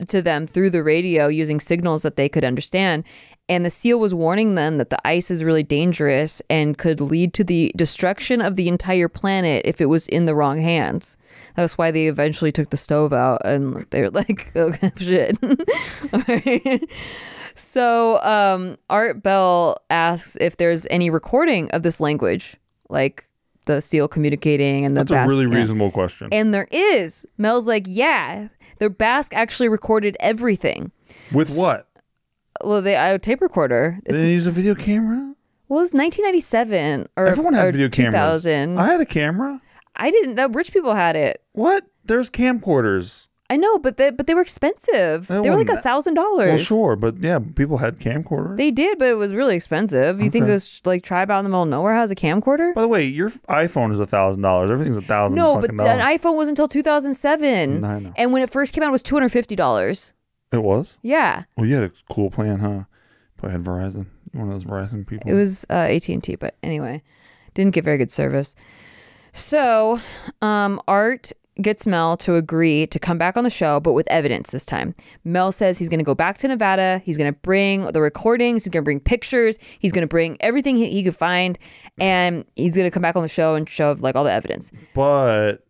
to them through the radio using signals that they could understand. And the seal was warning them that the ice is really dangerous and could lead to the destruction of the entire planet if it was in the wrong hands. That's why they eventually took the stove out, and they were like, oh, shit. All right. So Art Bell asks if there's any recording of this language, like the seal communicating and the Basque. That's a really reasonable question. And there is. Mel's like, yeah, the Basque actually recorded everything. With what? Well, they had a tape recorder. They didn't use a video camera? Well, it was 1997 or everyone had video cameras. I had a camera. I didn't. Rich people had it. What? There's camcorders. I know, but they were expensive. They were like $1,000. Well, sure, but yeah, people had camcorders. They did, but it was really expensive. You think this like tribe out in the middle of nowhere has a camcorder? By the way, your iPhone is $1,000. Everything's $1,000. No, but an iPhone was until 2007, and when it first came out, it was $250. It was? Yeah. Well, you had a cool plan, huh? Probably had Verizon. One of those Verizon people. It was AT&T, but anyway. Didn't get very good service. So Art gets Mel to agree to come back on the show, but with evidence this time. Mel says he's going to go back to Nevada. He's going to bring the recordings. He's going to bring pictures. He's going to bring everything he could find. And he's going to come back on the show and show like all the evidence. But.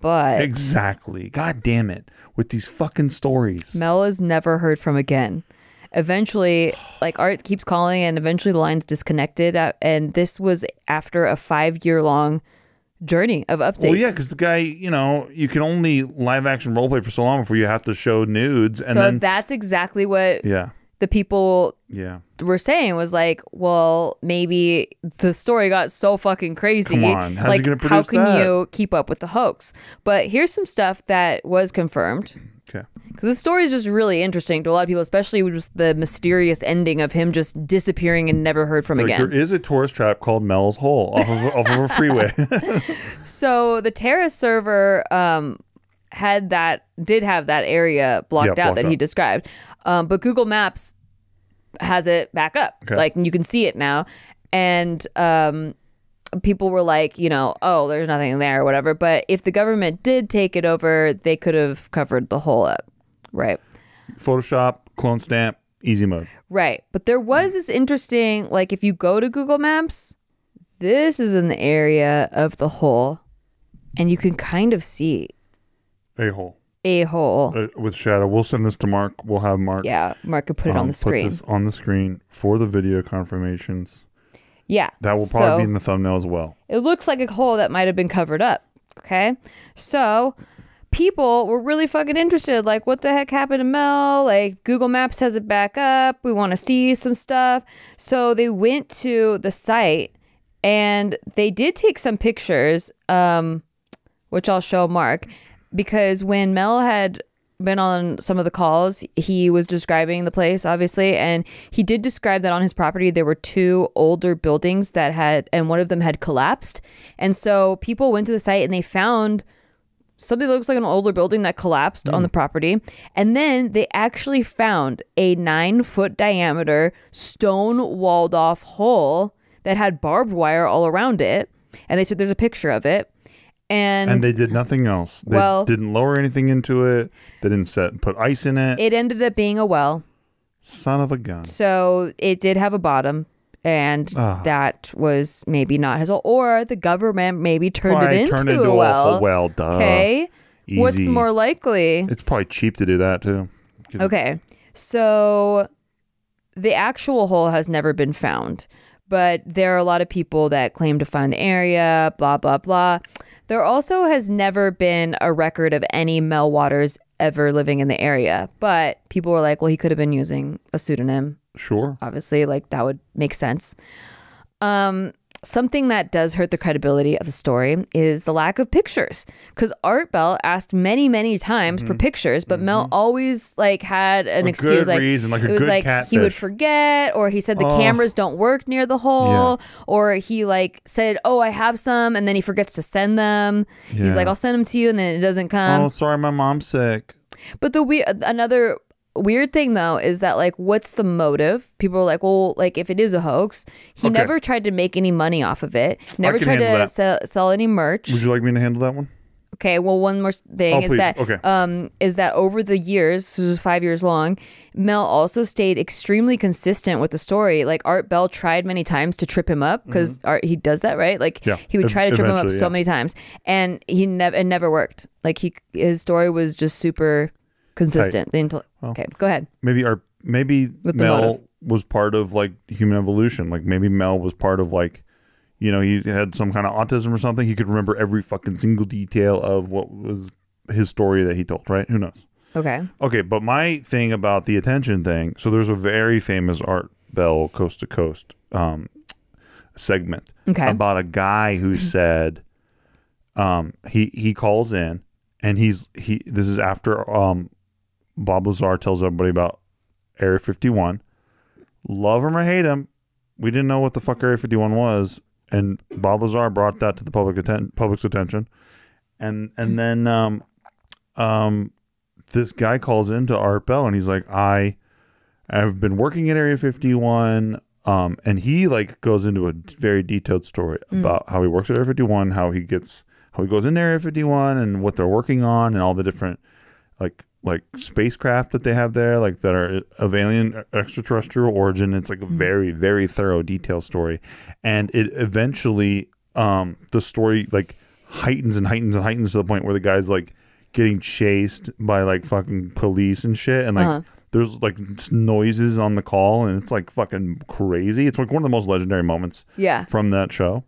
Exactly. God damn it. With these fucking stories. Mel is never heard from again. Eventually, like Art keeps calling, and eventually the line's disconnected. And this was after a 5-year-long journey of updates. Well, yeah, because the guy, you know, you can only live action roleplay for so long before you have to show nudes. And so then, that's exactly what the people were saying was like, well, maybe the story got so fucking crazy. Come on, how's like, how can you keep up with the hoax? But here's some stuff that was confirmed. Okay. Because the story is just really interesting to a lot of people, especially with just the mysterious ending of him just disappearing and never heard from again. There is a tourist trap called Mel's Hole off of a freeway. So the TerraServer did have that area blocked out that he described. But Google Maps has it back up. Okay. Like, you can see it now. And people were like, you know, oh, there's nothing there or whatever. But if the government did take it over, they could have covered the hole up. Right. Photoshop, clone stamp, easy mode. Right. But there was this interesting, like, if you go to Google Maps, this is an area of the hole, and you can kind of see a hole. A hole with shadow. We'll send this to Mark. We'll have Mark. Yeah, Mark could put it on the screen. Put this on the screen for the video confirmations. Yeah, that will probably be in the thumbnail as well. It looks like a hole that might have been covered up. Okay, so people were really fucking interested. Like, what the heck happened to Mel? Like, Google Maps has it back up. We want to see some stuff. So they went to the site and they did take some pictures, which I'll show Mark. Because when Mel had been on some of the calls, he was describing the place, obviously, and he did describe that on his property there were two older buildings that had, and one of them had collapsed. And so people went to the site and they found something that looks like an older building that collapsed on the property. And then they actually found a 9-foot diameter stone walled off hole that had barbed wire all around it. And they said there's a picture of it. And they did nothing else. They didn't lower anything into it. They didn't put ice in it. It ended up being a well. Son of a gun. So it did have a bottom, and that was maybe not his, or the government maybe turned it into a well. Okay. What's more likely? It's probably cheap to do that too. Okay. So the actual hole has never been found. But there are a lot of people that claim to find the area, blah, blah, blah. There also has never been a record of any Mel Waters ever living in the area. But people were like, well, he could have been using a pseudonym. Sure. Obviously, like, that would make sense. Something that does hurt the credibility of the story is the lack of pictures. Because Art Bell asked many, many times for pictures, but Mel always, like, had an excuse. Like, it was like he would forget, or he said the cameras don't work near the hole, or he, like, said, oh, I have some, and then he forgets to send them. Yeah. He's like, I'll send them to you, and then it doesn't come. Oh, sorry, my mom's sick. But the another weird thing, though, is that, like, what's the motive? People are like, well, like, if it is a hoax, he never tried to make any money off of it. Never tried to sell any merch. Would you like me to handle that one? Okay, well, one more thing is that over the years, this was 5 years long, Mel also stayed extremely consistent with the story. Like, Art Bell tried many times to trip him up, because he does that, right? Like, he would try to trip him up so many times, and it never worked. Like, his story was just super consistent. Okay, go ahead. Maybe Mel was part of, like, human evolution. Like, maybe Mel was part of, like, you know, he had some kind of autism or something. He could remember every fucking single detail of what was his story that he told, right? Who knows? Okay, but my thing about the attention thing, so there's a very famous Art Bell Coast to Coast segment about a guy who said he calls in and this is after Bob Lazar tells everybody about Area 51. Love him or hate him, we didn't know what the fuck Area 51 was, and Bob Lazar brought that to the public's attention. And then this guy calls into Art Bell, and he's like, I've been working at Area 51, and he, like, goes into a very detailed story about how he works at Area 51, how he goes into Area 51, and what they're working on, and all the different like spacecraft that they have there, like, that are of alien extraterrestrial origin. It's like a very, very thorough detailed story. And it eventually, the story, like, heightens and heightens and heightens to the point where the guy's, like, getting chased by, like, fucking police and shit. And, like, there's, like, noises on the call, and it's, like, fucking crazy. It's, like, one of the most legendary moments from that show.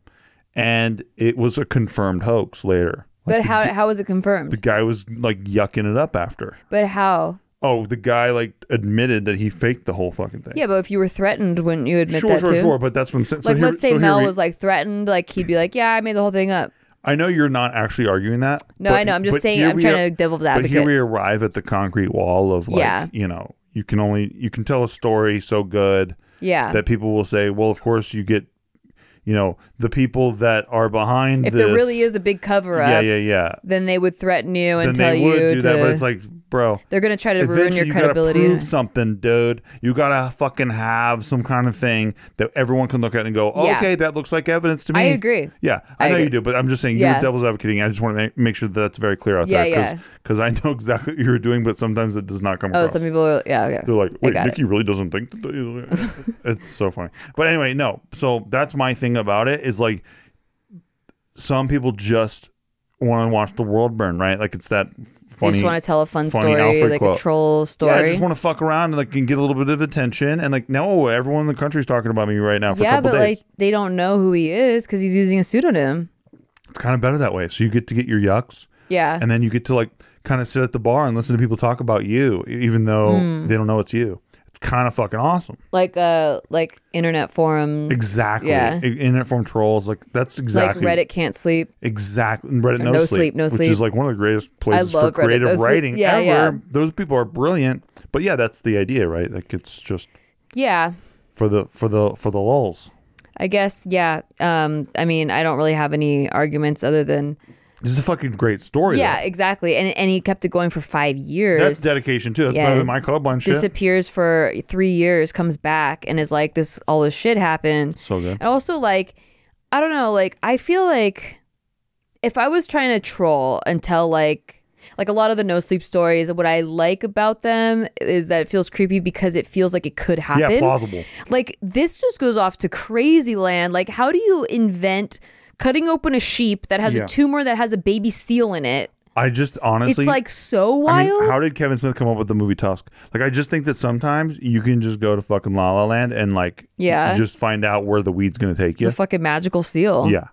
And it was a confirmed hoax later. Like, but how was it confirmed? The guy was, like, yucking it up after. But how? Oh, the guy, like, admitted that he faked the whole fucking thing. Yeah, but if you were threatened, wouldn't you admit that too? Sure, but that's what I'm saying. Like, let's say Mel was, like, threatened. Like, he'd be like, yeah, I made the whole thing up. I know you're not actually arguing that. No, I know. I'm just saying, I'm trying to devil's advocate. But here we arrive at the concrete wall of, like, you know, you can tell a story so good that people will say, well, of course you get, you know, the people that are behind this. If there really is a big cover up, then they would threaten you and tell you to. But it's like, bro. They're gonna try to ruin your credibility. You gotta prove something, dude. You gotta fucking have some kind of thing that everyone can look at and go, oh, yeah, okay, that looks like evidence to me. I agree. Yeah, I know agree. You do, but I'm just saying, you're devil's advocating. I just want to make sure that that's very clear out there, because I know exactly what you're doing, but sometimes it does not come across. Oh, some people, they're like, wait, Nikki really doesn't think that. It's so funny. But anyway, no. So that's my thing about it, is like, some people just want to watch the world burn, right? Like, it's that funny. You just want to tell a fun story, Alfred like quote. A troll story. Yeah, I just want to fuck around and like and get a little bit of attention. And like, no, everyone in the country's talking about me right now for a couple days. Yeah, but like, they don't know who he is because he's using a pseudonym. It's kind of better that way. So you get to get your yucks. Yeah. And then you get to like kind of sit at the bar and listen to people talk about you, even though they don't know it's you. It's kind of fucking awesome. Like internet forums. Exactly. Yeah. Internet forum trolls. Like, that's exactly. Like Reddit can't sleep. Exactly. Reddit no sleep. Which is like one of the greatest places for creative writing ever. Yeah. Those people are brilliant. But yeah, that's the idea, right? Like, it's just. Yeah. For the lulz. I guess. Yeah. I mean, I don't really have any arguments other than. This is a fucking great story. Yeah, though. Exactly. And he kept it going for 5 years. That's dedication, too. That's better than my Clubline shit. Disappears for 3 years, comes back, and is like, this, all this shit happened. So good. And also, like, I don't know, like, I feel like if I was trying to troll and tell, like a lot of the no sleep stories, what I like about them is that it feels creepy because it feels like it could happen. Yeah, plausible. Like, this just goes off to crazy land. Like, how do you invent cutting open a sheep that has a tumor that has a baby seal in it? I just honestly, it's like so wild. I mean, how did Kevin Smith come up with the movie Tusk? Like, I just think that sometimes you can just go to fucking La La Land and like, just find out where the weed's gonna take you. The fucking magical seal. Yeah,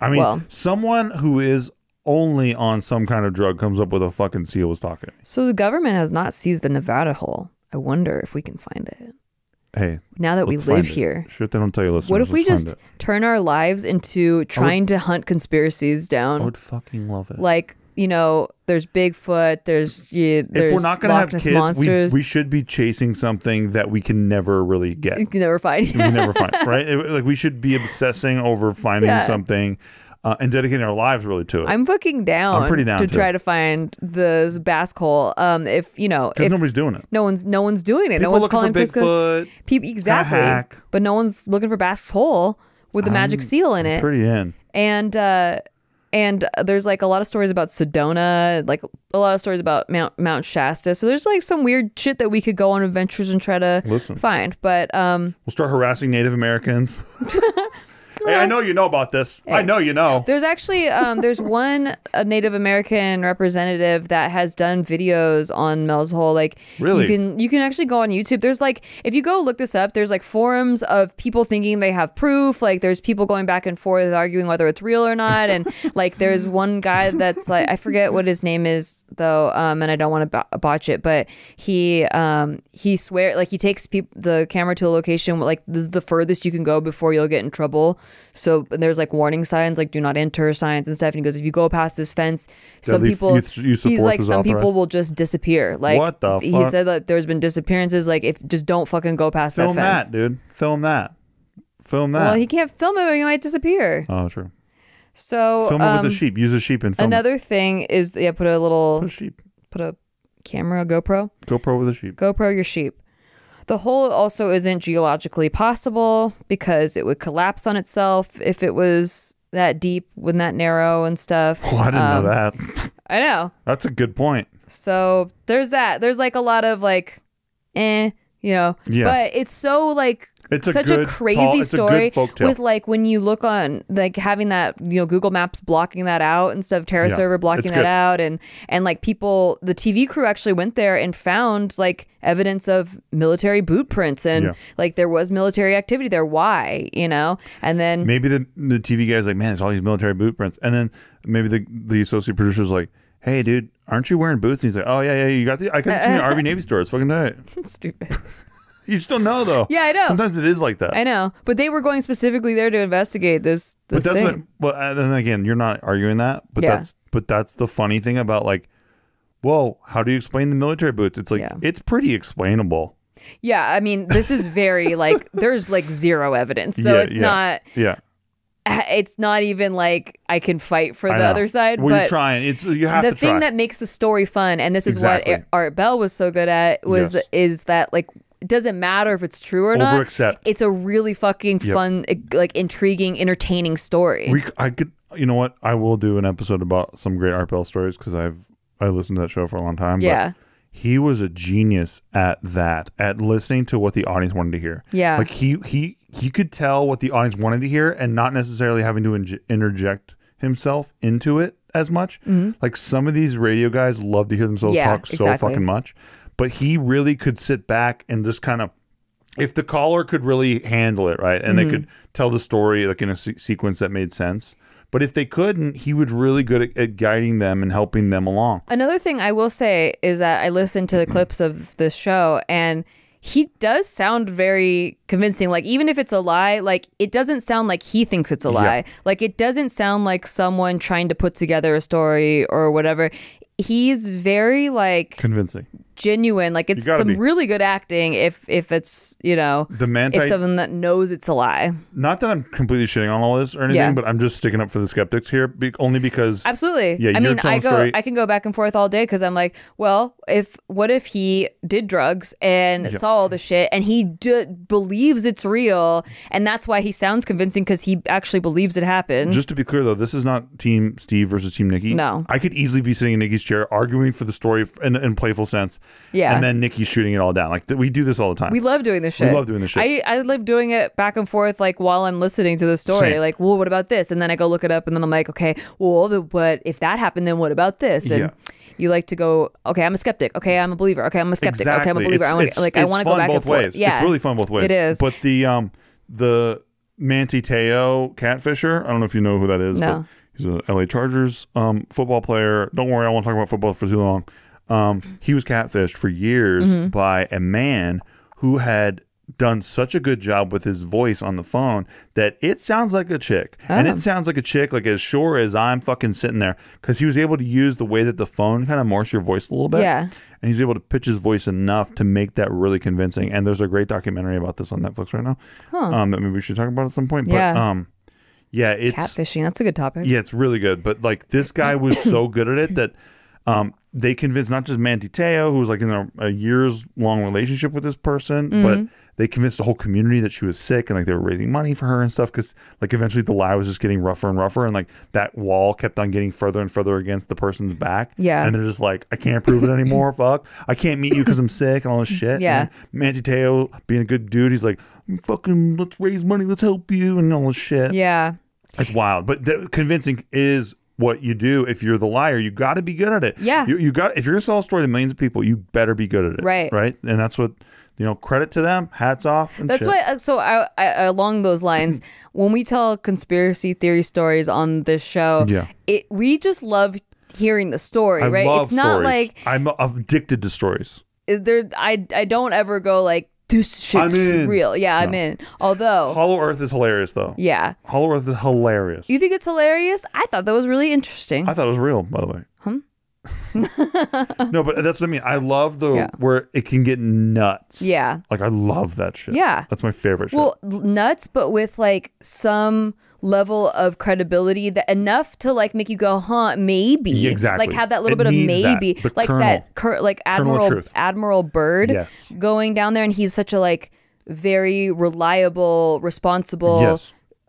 I mean, someone who is only on some kind of drug comes up with a fucking seal was talking. So the government has not seized the Nevada hole. I wonder if we can find it. Hey, now that we live here, shit, they don't tell you. Listen, what if we just turn our lives into trying to hunt conspiracies down? I would fucking love it. Like, you know, there's Bigfoot, there's if we're not gonna have kids, we should be chasing something that we can never really get. You can never find. You can never find, right? Like, we should be obsessing over finding something. And dedicating our lives really to it. I'm fucking down. I'm pretty down to try to find the Basque hole. If you know, because nobody's doing it. No one's doing it. People no one's calling for Bigfoot. Exactly. But no one's looking for Basque hole with the magic seal in it. Pretty in. And there's like a lot of stories about Sedona, like a lot of stories about Mount Shasta. So there's like some weird shit that we could go on adventures and try to find. But we'll start harassing Native Americans. Hey, I know you know about this. Yeah. I know you know. There's actually there's one Native American representative that has done videos on Mel's Hole. Like, really, you can actually go on YouTube. There's like, if you go look this up, there's like forums of people thinking they have proof. Like, there's people going back and forth arguing whether it's real or not. And like, there's one guy that's like, I forget what his name is though, and I don't want to botch it, but he swear, like, he takes the camera to a location like, this is the furthest you can go before you'll get in trouble. So there's like warning signs, like do not enter signs and stuff. And he goes, if you go past this fence, some people, he's like, some people will just disappear. Like, what the fuck? He said that there's been disappearances. Like, if just don't fucking go past that fence. Film that, dude. Film that. Film that. Well, he can't film it or he might disappear. Oh, true. So film it with a sheep. Use a sheep and film. Another thing is, put a little sheep. Put a camera, GoPro. GoPro with a sheep. GoPro your sheep. The hole also isn't geologically possible because it would collapse on itself if it was that deep, when that narrow and stuff. Oh, I didn't know that. I know. That's a good point. So there's that. There's like a lot of like, you know. Yeah. But it's so like, it's such a crazy story with like, when you look on like having that, you know, Google Maps blocking that out and stuff, TerraServer blocking that out, and like people, the TV crew actually went there and found like evidence of military boot prints and like there was military activity there. Why, you know? And then maybe the TV guy's like, man, it's all these military boot prints, and then maybe the associate producer's like, hey, dude, aren't you wearing boots? And he's like, oh yeah, you got the, I got this in the RV Navy store. It's fucking tight. Stupid. You just don't know, though. Yeah, I know. Sometimes it is like that. I know. But they were going specifically there to investigate this but that's thing. But then again, you're not arguing that. But that's the funny thing about like, whoa, how do you explain the military boots? It's like, it's pretty explainable. Yeah, I mean, this is very like, there's like zero evidence. So it's not... Yeah. it's not even like I can fight for the other side. Well, but you're trying. It's you have the to thing try. That makes the story fun, and this is what Art Bell was so good at was is that like it doesn't matter if it's true or not. It's a really fucking fun, like intriguing, entertaining story. You know what? I will do an episode about some great Art Bell stories because I listened to that show for a long time. Yeah. But he was a genius at that, at listening to what the audience wanted to hear. Yeah. Like he could tell what the audience wanted to hear and not necessarily having to interject himself into it as much. Mm-hmm. Like some of these radio guys love to hear themselves talk so fucking much. But he really could sit back and just kind of, if the caller could really handle it, right? And they could tell the story like in a sequence that made sense. But if they couldn't, he would really good at guiding them and helping them along. Another thing I will say is that I listened to the clips of this show, and he does sound very convincing. Like, even if it's a lie, like, it doesn't sound like he thinks it's a lie. Like, it doesn't sound like someone trying to put together a story or whatever. He's very, like... convincing. Genuine. Like, it's some really good acting if it's, you know... the Manti... if someone that knows it's a lie. Not that I'm completely shitting on all this or anything, but I'm just sticking up for the skeptics here, only because... absolutely. Yeah, I mean, I can go back and forth all day because I'm like, well, what if he did drugs and saw all the shit and he believes it's real and that's why he sounds convincing because he actually believes it happened. Just to be clear, though, this is not Team Steve versus Team Nikki. No. I could easily be sitting in Nikki's chair arguing for the story in playful sense. Yeah, and then Nikki's shooting it all down. Like we do this all the time. We love doing this shit. I love doing it back and forth, like while I'm listening to the story. Same. Like, well, what about this? And then I go look it up, and then I'm like, okay, well, but if that happened, then what about this? And you like to go, okay, I'm a skeptic. Okay, I'm a believer. Okay, I'm a skeptic. Exactly. Okay, I'm a believer. I want to go back both and forth. Ways. Yeah, it's really fun both ways. It is. But the Manti Te'o catfisher. I don't know if you know who that is. No, but he's an LA Chargers football player. Don't worry, I won't talk about football for too long. He was catfished for years by a man who had done such a good job with his voice on the phone that it sounds like a chick. Oh. And it sounds like a chick, like as sure as I'm fucking sitting there, because he was able to use the way that the phone kind of morphs your voice a little bit. Yeah. And he's able to pitch his voice enough to make that really convincing. And there's a great documentary about this on Netflix right now that maybe we should talk about at some point. Yeah. But, yeah, it's... catfishing, that's a good topic. Yeah, it's really good. But like this guy was so good at it that... they convinced not just Manti Te'o, who was like in a years-long relationship with this person, but they convinced the whole community that she was sick and like they were raising money for her and stuff because like eventually the lie was just getting rougher and rougher and like that wall kept on getting further and further against the person's back. Yeah. And they're just like, I can't prove it anymore. Fuck. I can't meet you because I'm sick and all this shit. Yeah. And Manti Te'o being a good dude, he's like, fucking let's raise money. Let's help you and all this shit. Yeah. It's wild. But convincing is... what you do if you're the liar. You got to be good at it. Yeah, if you're gonna sell a story to millions of people, you better be good at it. Right And that's what, you know, credit to them, hats off and that's shit. What so I along those lines, when we tell conspiracy theory stories on this show, we just love hearing the story. It's not like I'm addicted to stories. I don't ever go like, this shit's real. Yeah, no. I'm in. Although... Hollow Earth is hilarious, though. Yeah. Hollow Earth is hilarious. You think it's hilarious? I thought that was really interesting. I thought it was real, by the way. No, but that's what I mean. I love the where it can get nuts. Yeah. Like, I love that shit. Yeah. That's my favorite shit. Well, nuts, but with, like, some... level of credibility that enough to like make you go, huh, maybe. Exactly. Like have that little bit of maybe. That. Like Colonel, like Admiral Bird going down there, and he's such a like very reliable, responsible,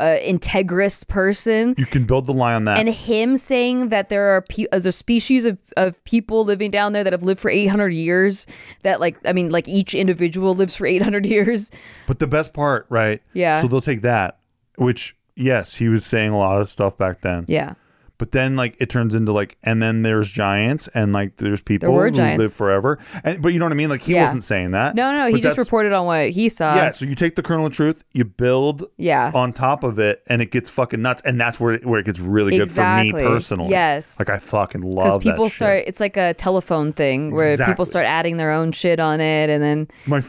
integrist person. You can build the lie on that. And him saying that there are a species of people living down there that have lived for 800 years, that like, I mean, like each individual lives for 800 years. But the best part, right? Yeah. So they'll take that, which... yes, he was saying a lot of stuff back then. Yeah. But then like it turns into like, and then there's giants and like there's people who live forever. And, but you know what I mean? Like he wasn't saying that. No, he just reported on what he saw. Yeah, so you take the kernel of truth, you build on top of it, and it gets fucking nuts. And that's where it gets really good for me personally. Yes. Like I fucking love that. Because people start, it's like a telephone thing where people start adding their own shit on it, and then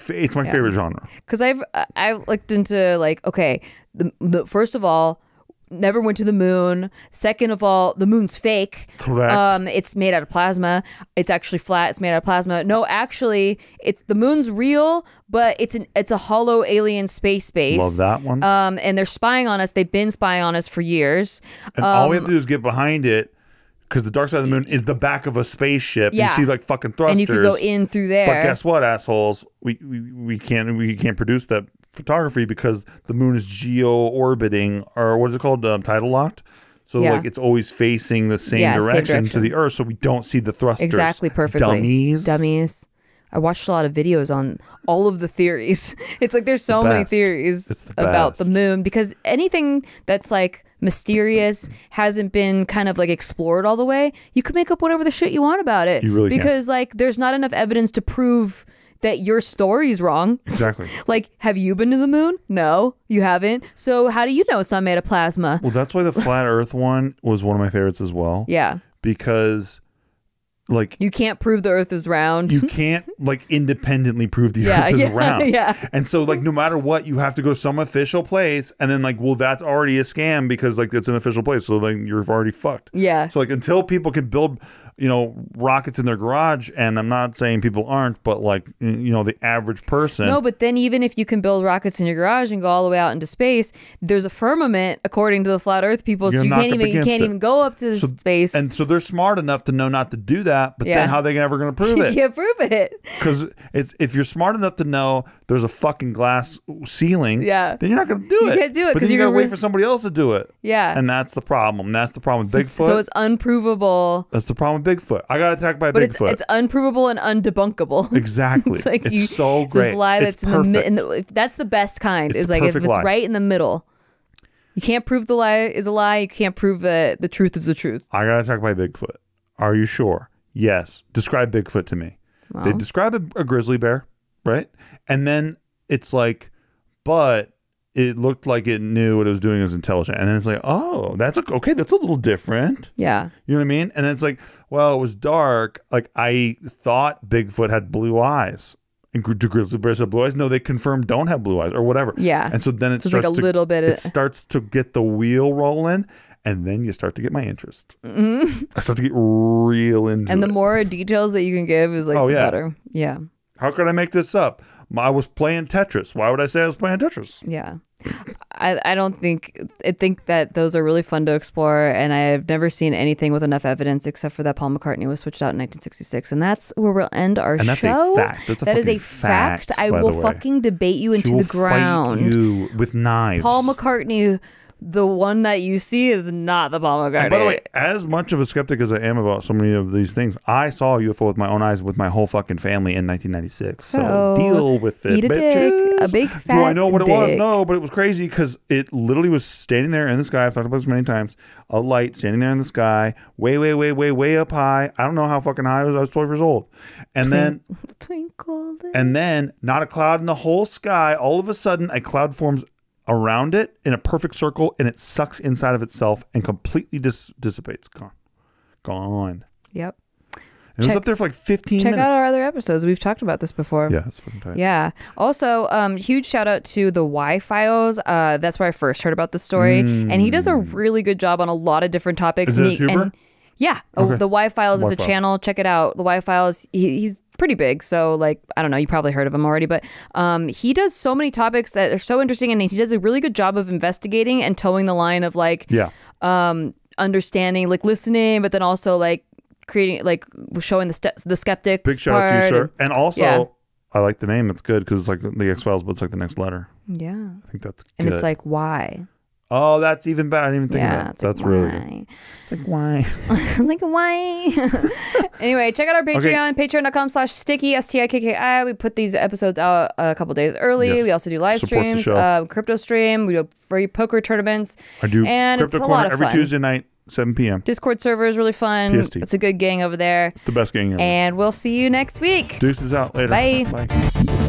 it's my favorite genre. Because I've looked into like, okay, first of all, never went to the moon. Second of all, the moon's fake. Correct. It's made out of plasma. It's actually flat. It's made out of plasma. No, actually, it's the moon's real, but it's a hollow alien space base. Love that one. And they're spying on us. They've been spying on us for years. And all we have to do is get behind it. Because the dark side of the moon is the back of a spaceship. Yeah. You see like fucking thrusters. And you can go in through there. But guess what, assholes? We can't produce that photography because the moon is geo-orbiting, or what is it called? Tidal locked. So like it's always facing the same direction to the Earth, so we don't see the thrusters. Exactly, perfectly. Dummies. I watched a lot of videos on all of the theories. It's like there's so many theories about the moon, because anything that's like mysterious hasn't been kind of like explored all the way. You could make up whatever the shit you want about it. You really can. Because like there's not enough evidence to prove that your story's wrong. Exactly. Like, have you been to the moon? No, you haven't. So how do you know it's not made of plasma? Well, that's why the flat Earth one was one of my favorites as well. Yeah. Because like you can't prove the Earth is round. You can't like independently prove the Earth is round. Yeah. And so like no matter what, you have to go to some official place, and then like, well, that's already a scam because like it's an official place, so like you're already fucked. Yeah. So like until people can build, you know, rockets in their garage, and I'm not saying people aren't, but like, you know, the average person. No, but then even if you can build rockets in your garage and go all the way out into space, there's a firmament according to the flat Earth people, so you can't even go up to space. And so they're smart enough to know not to do that, but then how are they ever going to prove it? You can't prove it. Because if you're smart enough to know there's a fucking glass ceiling, then you're not going to do it. You can't do it because you're going to wait for somebody else to do it. Yeah, and that's the problem. That's the problem with Bigfoot. So it's unprovable. That's the problem with Bigfoot. I got attacked by a Bigfoot. It's unprovable and undebunkable. Exactly. It's like it's so great. This lie that's that's the best kind. It's like if it's right in the middle. You can't prove the lie is a lie. You can't prove that the truth is the truth. I got attacked by a Bigfoot. Are you sure? Yes. Describe Bigfoot to me. Well, they describe a grizzly bear, right? And then it's like, but it looked like it knew what it was doing. It was intelligent. And then it's like, oh, that's okay. That's a little different. Yeah. You know what I mean? And then it's like, well, it was dark. Like, I thought Bigfoot had blue eyes. And do grizzly bears have blue eyes? No, they confirmed don't have blue eyes or whatever. Yeah. And so then it starts to get the wheel rolling. And then you start to get my interest. Mm-hmm. I start to get real into And the more details that you can give is like the better. Yeah. How could I make this up? I was playing Tetris. Why would I say I was playing Tetris? Yeah. I don't think... I think that those are really fun to explore, and I've never seen anything with enough evidence except for that Paul McCartney was switched out in 1966, and that's where we'll end our show. That's a fact. That is a fact. I will fucking debate you into the ground. Fight you with knives. Paul McCartney... The one that you see is not the Paul McCartney. And by the way, as much of a skeptic as I am about so many of these things, I saw a UFO with my own eyes with my whole fucking family in 1996. So deal with it, bitches. A big fat Do I know what dick. It was? No, but it was crazy because it literally was standing there in the sky. I've talked about this many times. A light standing there in the sky, way, way, way, way, way up high. I don't know how fucking high I was. I was 12 years old. And then not a cloud in the whole sky. All of a sudden, a cloud forms around it in a perfect circle, and it sucks inside of itself and completely dissipates. Gone. Yep. And it was up there for like 15 minutes. Check out our other episodes. We've talked about this before. Yeah, it's fucking tight. Yeah. Also, huge shout out to the Y Files. That's where I first heard about the story. And he does a really good job on a lot of different topics. Is it a tuber? Yeah. Okay. The Y Files is a channel. Check it out. The Y Files, he's pretty big, so like, I don't know, you probably heard of him already, but he does so many topics that are so interesting, and he does a really good job of investigating and towing the line of like understanding, like listening, but then also like creating, like showing the skeptics. Big shout out to you, sir. And also I like the name. It's good because it's like the X-Files, but it's like the next letter. Yeah, I think that's good. And it's like why. Oh, that's even better. I didn't even think of that. That's like, really good. It's like, why? It's like, why? Anyway, check out our Patreon, patreon.com/sticky, S-T-I-K-K-I. We put these episodes out a couple days early. Yes. We also do live streams, crypto stream. We do free poker tournaments. I do crypto corner every Tuesday night, 7 p.m. Discord server is really fun. PST. It's a good gang over there. It's the best gang ever. And we'll see you next week. Deuces out. Later. Bye. Bye.